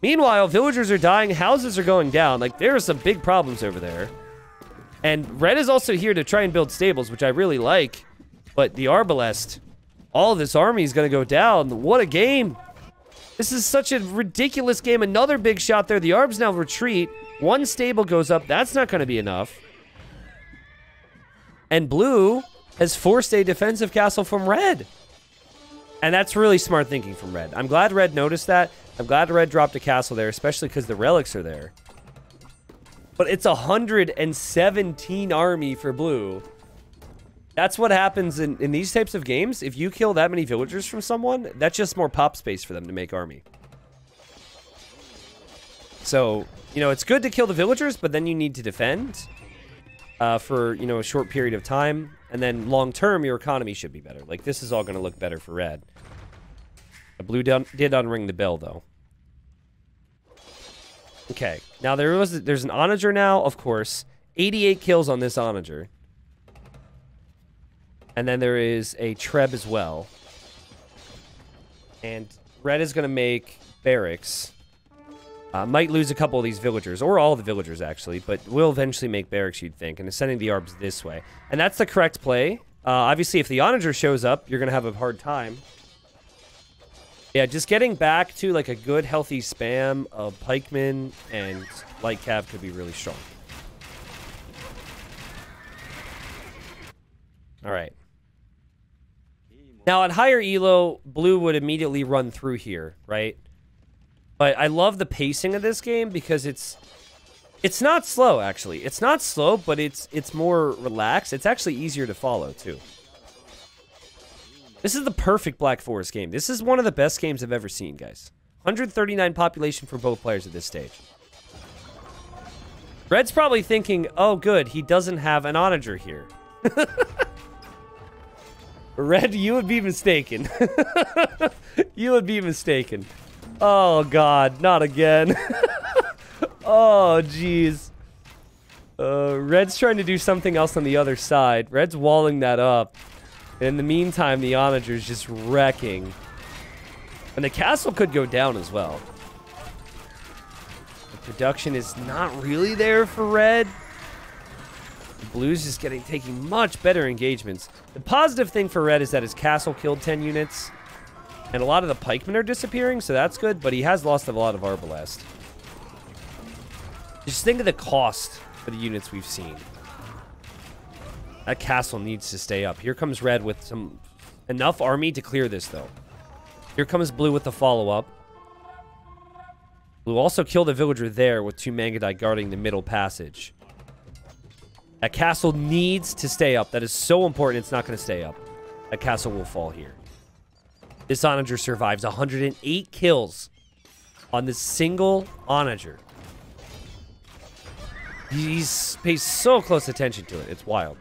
Meanwhile, villagers are dying. Houses are going down. Like, there are some big problems over there. And Red is also here to try and build stables, which I really like. But the Arbalest, all this army is gonna go down. What a game! This is such a ridiculous game. Another big shot there. The Arbs now retreat. One stable goes up. That's not going to be enough. And Blue has forced a defensive castle from Red. And that's really smart thinking from Red. I'm glad Red noticed that. I'm glad Red dropped a castle there, especially because the relics are there. But it's one hundred seventeen army for Blue. That's what happens in, in these types of games. If you kill that many villagers from someone, that's just more pop space for them to make army. So, you know, it's good to kill the villagers, but then you need to defend uh, for, you know, a short period of time. And then long term, your economy should be better. Like, this is all going to look better for Red. The Blue did unring the bell, though. Okay. Now, there was there's an Onager now, of course. eighty-eight kills on this Onager. And then there is a Treb as well. And Red is going to make barracks. Uh, might lose a couple of these villagers, or all the villagers, actually. But will eventually make barracks, you'd think. And it's sending the Arbs this way. And that's the correct play. Uh, obviously, if the Onager shows up, you're going to have a hard time. Yeah, just getting back to like a good healthy spam of pikemen and light cav could be really strong. All right. Now at higher E L O, blue would immediately run through here, right? But I love the pacing of this game because it's it's not slow actually. It's not slow, but it's it's more relaxed. It's actually easier to follow too. This is the perfect Black Forest game. This is one of the best games I've ever seen, guys. one hundred thirty-nine population for both players at this stage. Red's probably thinking, oh good, he doesn't have an Onager here. Red, you would be mistaken. You would be mistaken. Oh god, not again. Oh jeez. Uh, Red's trying to do something else on the other side. Red's walling that up. In the meantime, the Onager is just wrecking. And the castle could go down as well. The production is not really there for Red. Blue's just getting taking much better engagements. The positive thing for Red is that his castle killed ten units. And a lot of the pikemen are disappearing, so that's good. But he has lost a lot of Arbalest. Just think of the cost for the units we've seen. That castle needs to stay up. Here comes Red with some enough army to clear this, though. Here comes Blue with the follow-up. Blue also killed a villager there with two Mangudai guarding the middle passage. That castle needs to stay up. That is so important. It's not going to stay up. That castle will fall here. This Onager survives one hundred eight kills on this single Onager. He pays so close attention to it. It's wild.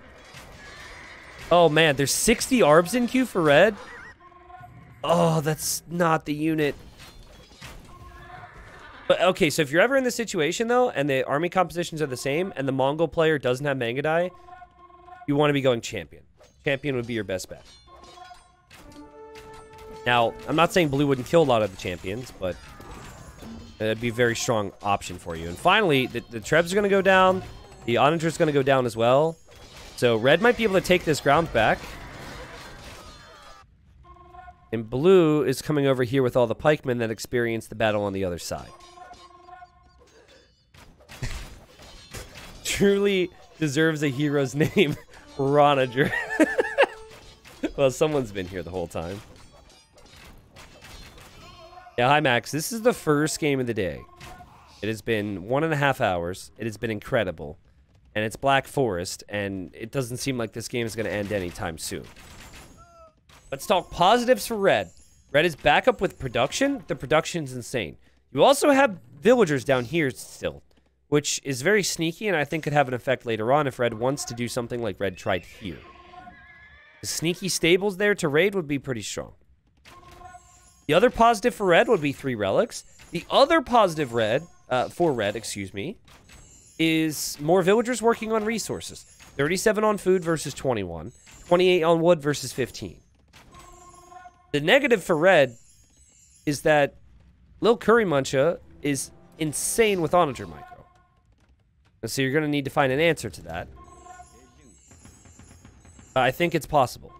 Oh man, there's sixty A R Bs in queue for Red. Oh, that's not the unit. But okay, so if you're ever in this situation though, and the army compositions are the same, and the Mongol player doesn't have Mangudai, you want to be going Champion. Champion would be your best bet. Now, I'm not saying Blue wouldn't kill a lot of the Champions, but that'd be a very strong option for you. And finally, the, the Trebs are going to go down. The Onager's going to go down as well. So Red might be able to take this ground back. And Blue is coming over here with all the pikemen that experienced the battle on the other side. Truly deserves a hero's name, Ronager. Well, someone's been here the whole time. Yeah, hi Max. This is the first game of the day. It has been one and a half hours. It has been incredible. And it's Black Forest, and it doesn't seem like this game is going to end anytime soon. Let's talk positives for Red. Red is back up with production. The production's insane. You also have villagers down here still, which is very sneaky, and I think could have an effect later on if Red wants to do something like Red tried here. The sneaky stables there to raid would be pretty strong. The other positive for Red would be three relics. The other positive Red, uh, for Red, excuse me, is more villagers working on resources. thirty-seven on food versus twenty-one. twenty-eight on wood versus fifteen. The negative for Red is that Lil Curry Muncha is insane with Onager micro. And so you're going to need to find an answer to that. But I think it's possible.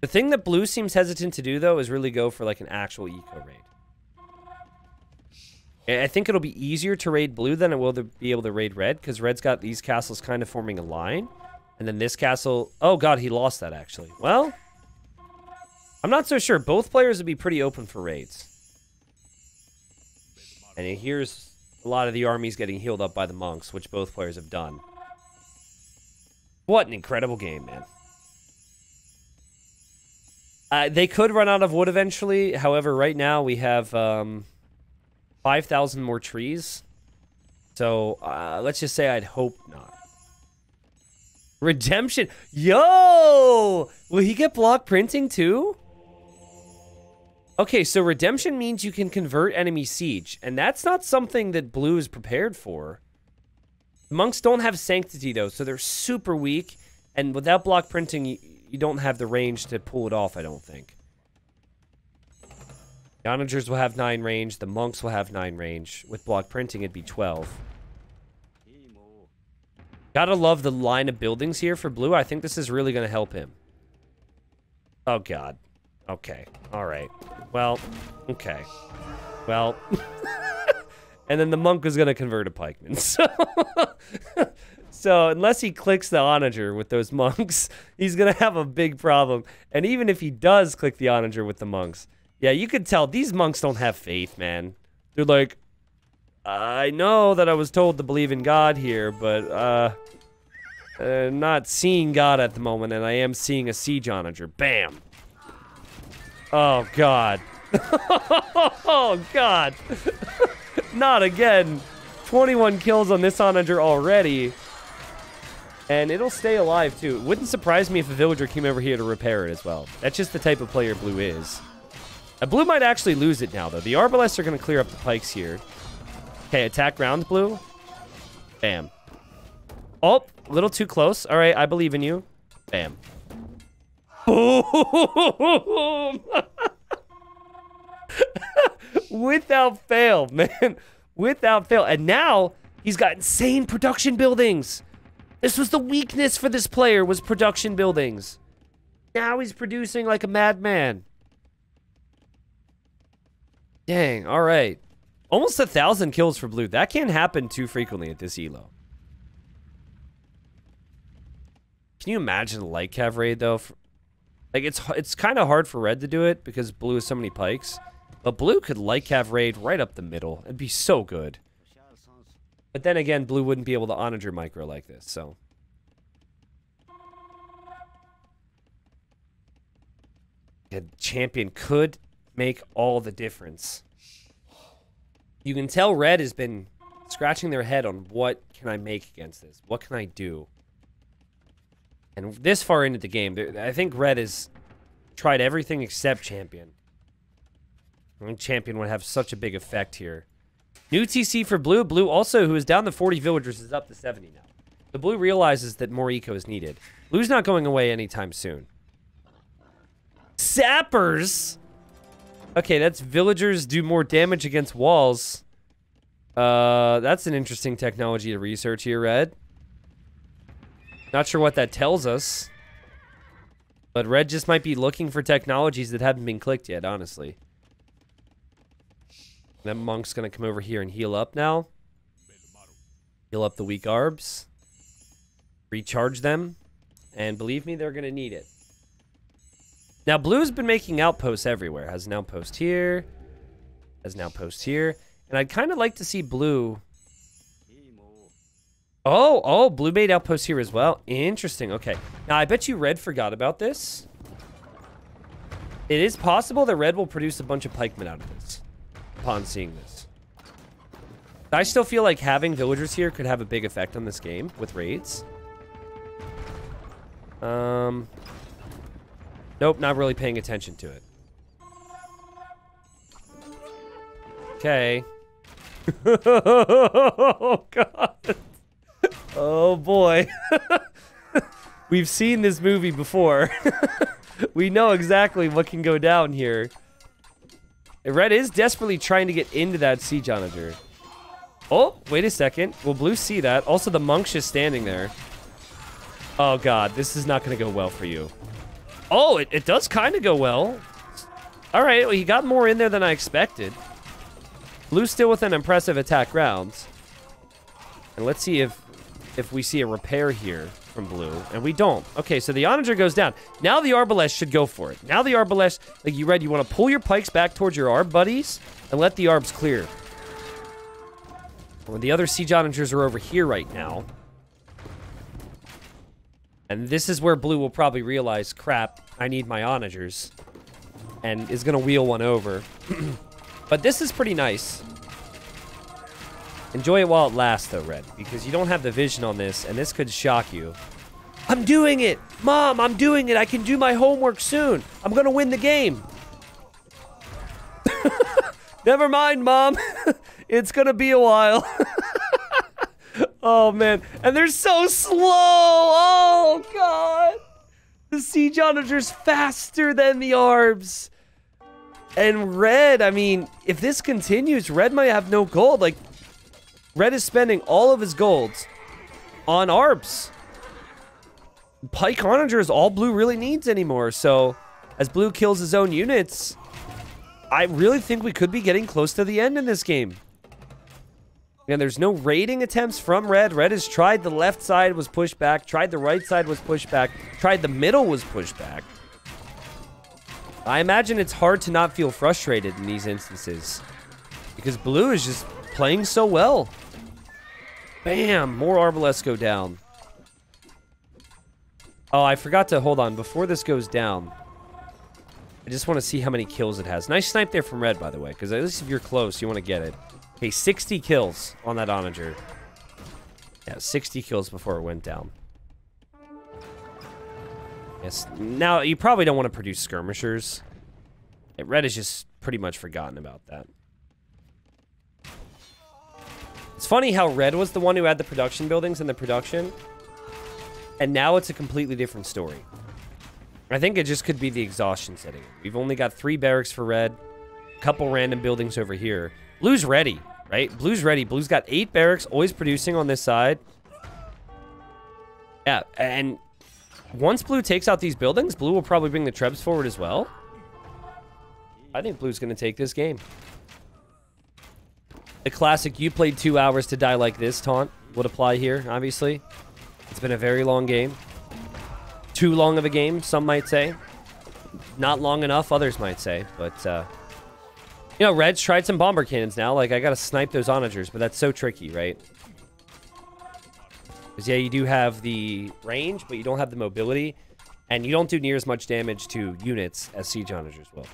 The thing that Blue seems hesitant to do, though, is really go for like an actual eco raid. I think it'll be easier to raid Blue than it will to be able to raid Red, because Red's got these castles kind of forming a line. And then this castle... Oh, God, he lost that, actually. Well, I'm not so sure. Both players would be pretty open for raids. And here's a lot of the armies getting healed up by the monks, which both players have done. What an incredible game, man. Uh, they could run out of wood eventually. However, right now we have... Um, five thousand more trees. So, uh, let's just say I'd hope not. Redemption. Yo! Will he get block printing too? Okay, so redemption means you can convert enemy siege. And that's not something that Blue is prepared for. Monks don't have sanctity though, so they're super weak. And without block printing, you, you don't have the range to pull it off, I don't think. The onagers will have nine range. The monks will have nine range. With block printing, it'd be twelve. Gotta love the line of buildings here for Blue. I think this is really going to help him. Oh, God. Okay. All right. Well, okay. Well, and then the monk is going to convert a pikeman. So, so unless he clicks the onager with those monks, he's going to have a big problem. And even if he does click the onager with the monks, yeah, you could tell these monks don't have faith, man. They're like, I know that I was told to believe in God here, but uh, uh not seeing God at the moment, and I am seeing a siege onager. Bam. Oh, God. Oh, God. Not again. twenty-one kills on this onager already. And it'll stay alive, too. It wouldn't surprise me if a villager came over here to repair it as well. That's just the type of player blue is. Uh, blue might actually lose it now, though. The Arbalester are going to clear up the pikes here. Okay, attack round, blue. Bam. Oh, a little too close. All right, I believe in you. Bam. Boom! Without fail, man. Without fail. And now, he's got insane production buildings. This was the weakness for this player, was production buildings. Now he's producing like a madman. Dang, all right. Almost a thousand kills for blue. That can't happen too frequently at this elo. Can you imagine a light cavalry, though? Like, it's it's kind of hard for red to do it because blue has so many pikes. But blue could light cav raid right up the middle. It'd be so good. But then again, blue wouldn't be able to onager micro like this, so. The champion could make all the difference. You can tell red has been scratching their head on what can I make against this? What can I do? And this far into the game, I think red has tried everything except champion. I mean, champion would have such a big effect here. New T C for blue. Blue also, who is down to forty villagers, is up to seventy now. The blue realizes that more eco is needed. Blue's not going away anytime soon. Sappers! Okay, that's villagers do more damage against walls. Uh, that's an interesting technology to research here, red. Not sure what that tells us. But red just might be looking for technologies that haven't been clicked yet, honestly. That monk's gonna come over here and heal up now. Heal up the weak arbs. Recharge them. And believe me, they're gonna need it. Now, blue's been making outposts everywhere. Has an outpost here. Has an outpost here. And I'd kind of like to see blue... Oh, oh, blue made outposts here as well. Interesting, okay. Now, I bet you red forgot about this. It is possible that red will produce a bunch of pikemen out of this upon seeing this. I still feel like having villagers here could have a big effect on this game with raids. Um, nope, not really paying attention to it. Okay. Oh, God. Oh, boy. We've seen this movie before. We know exactly what can go down here. Red is desperately trying to get into that siege onager. Oh, wait a second. Will blue see that? Also, the monk's just standing there. Oh, God. This is not going to go well for you. Oh, it, it does kind of go well. All right. Well, he got more in there than I expected. Blue still with an impressive attack round. And let's see if... if we see a repair here from blue, and we don't. Okay, so the onager goes down. Now the arbalest should go for it. Now the arbalest, like you read, you want to pull your pikes back towards your arb buddies and let the arbs clear. Well, the other siege onagers are over here right now. And this is where blue will probably realize, crap, I need my onagers, and is going to wheel one over. But this is pretty nice. Enjoy it while it lasts, though, red, because you don't have the vision on this, and this could shock you. I'm doing it! Mom, I'm doing it! I can do my homework soon! I'm gonna win the game! Never mind, Mom! It's gonna be a while. Oh, man. And they're so slow! Oh, God! The siege onager's faster than the arbs! And red, I mean, if this continues, red might have no gold. Like, red is spending all of his golds on arbs. Pike onager is all blue really needs anymore, so As blue kills his own units, I really think we could be getting close to the end in this game. Again, there's no raiding attempts from red. Red has tried the left side, was pushed back. Tried the right side, was pushed back. Tried the middle, was pushed back. I imagine it's hard to not feel frustrated in these instances, because blue is just playing so well. Bam! More Arbalesco down. Oh, I forgot to hold on. Before this goes down, I just want to see how many kills it has. Nice snipe there from red, by the way, because at least if you're close, you want to get it. Okay, sixty kills on that Onager. Yeah, sixty kills before it went down. Yes. Now, you probably don't want to produce skirmishers. Red is just pretty much forgotten about that. It's funny how red was the one who had the production buildings and the production, and now it's a completely different story. I think it just could be the exhaustion setting. We've only got three barracks for red, a couple random buildings over here. Blue's ready, right? Blue's ready. Blue's got eight barracks, always producing on this side. Yeah, and once blue takes out these buildings, blue will probably bring the trebs forward as well. I think blue's going to take this game. The classic, you played two hours to die like this taunt would apply here, obviously. It's been a very long game. Too long of a game, some might say. Not long enough, others might say, but... Uh, you know, red's tried some bomber cannons now. Like, I gotta snipe those Onagers, but that's so tricky, right? Because, yeah, you do have the range, but you don't have the mobility. And you don't do near as much damage to units as Siege Onagers will.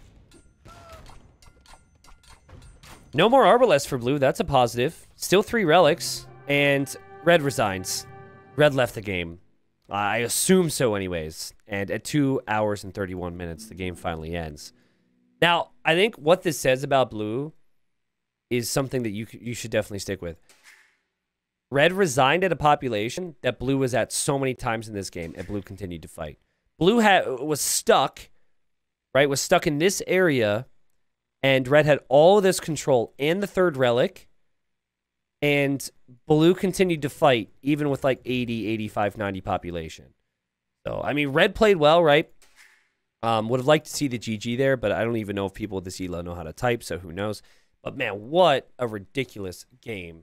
No more Arbalest for blue. That's a positive. Still three relics. And red resigns. Red left the game. I assume so anyways. And at two hours and thirty-one minutes, the game finally ends. Now, I think what this says about blue is something that you you should definitely stick with. Red resigned at a population that blue was at so many times in this game, and blue continued to fight. Blue had was stuck, right? Was stuck in this area, and red had all of this control and the third relic, and blue continued to fight even with like eighty, eighty-five, ninety population. So, I mean, red played well, right? Um, would have liked to see the G G there, but I don't even know if people at this E L O know how to type, so who knows. But man, what a ridiculous game.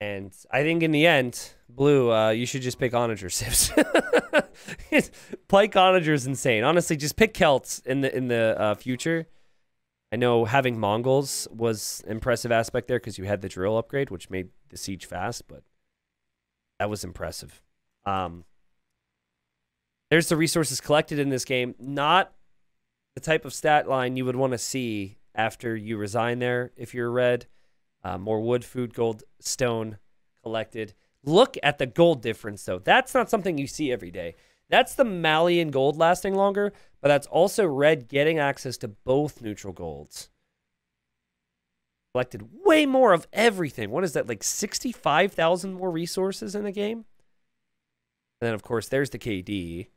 And I think in the end, blue, uh, you should just pick Onager Sips. Pike Onager's insane. Honestly, just pick Celts in the, in the uh, future. I know having Mongols was an impressive aspect there because you had the drill upgrade, which made the siege fast, but that was impressive. Um... There's the resources collected in this game. Not the type of stat line you would want to see after you resign there if you're red. Uh, more wood, food, gold, stone collected. Look at the gold difference, though. That's not something you see every day. That's the Malian gold lasting longer, but that's also red getting access to both neutral golds. Collected way more of everything. What is that, like sixty-five thousand more resources in the game? And then, of course, there's the K D.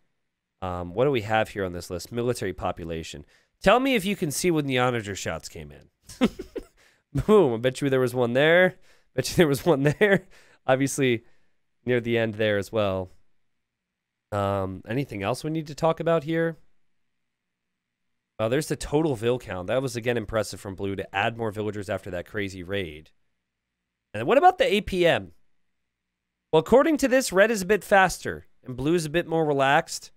Um, what do we have here on this list? Military population. Tell me if you can see when the Onager shots came in. Boom. I bet you there was one there. Bet you there was one there. Obviously, near the end there as well. Um, anything else we need to talk about here? Uh, there's the total vill count. That was, again, impressive from blue to add more villagers after that crazy raid. And what about the A P M? Well, according to this, red is a bit faster, and blue is a bit more relaxed.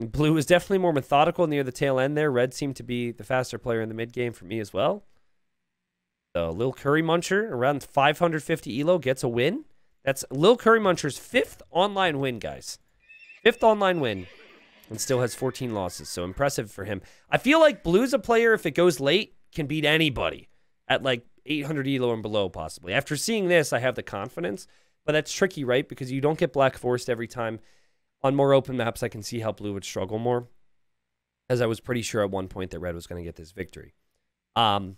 Blue is definitely more methodical near the tail end there. Red seemed to be the faster player in the mid-game for me as well. So, Lil Curry Muncha, around five hundred fifty E L O, gets a win. That's Lil Curry Muncher's fifth online win, guys. Fifth online win, and still has fourteen losses, so impressive for him. I feel like blue's a player, if it goes late, can beat anybody at, like, eight hundred E L O and below, possibly. After seeing this, I have the confidence. But that's tricky, right? Because you don't get Black Forest every time. On more open maps, I can see how blue would struggle more. As I was pretty sure at one point that red was going to get this victory. Um,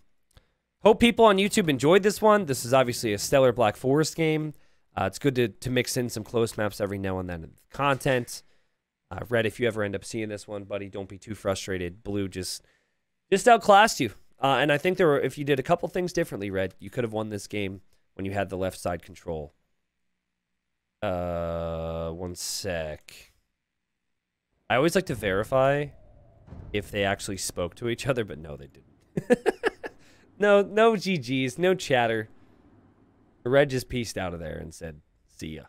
hope people on YouTube enjoyed this one. This is obviously a stellar Black Forest game. Uh, it's good to, to mix in some close maps every now and then in the content. Uh, red, if you ever end up seeing this one, buddy, don't be too frustrated. Blue just, just outclassed you. Uh, and I think there were, if you did a couple things differently, red, you could have won this game when you had the left side control. Uh, one sec. I always like to verify if they actually spoke to each other, but no, they didn't. No, no G Gs, no chatter. Red just peaced out of there and said, see ya.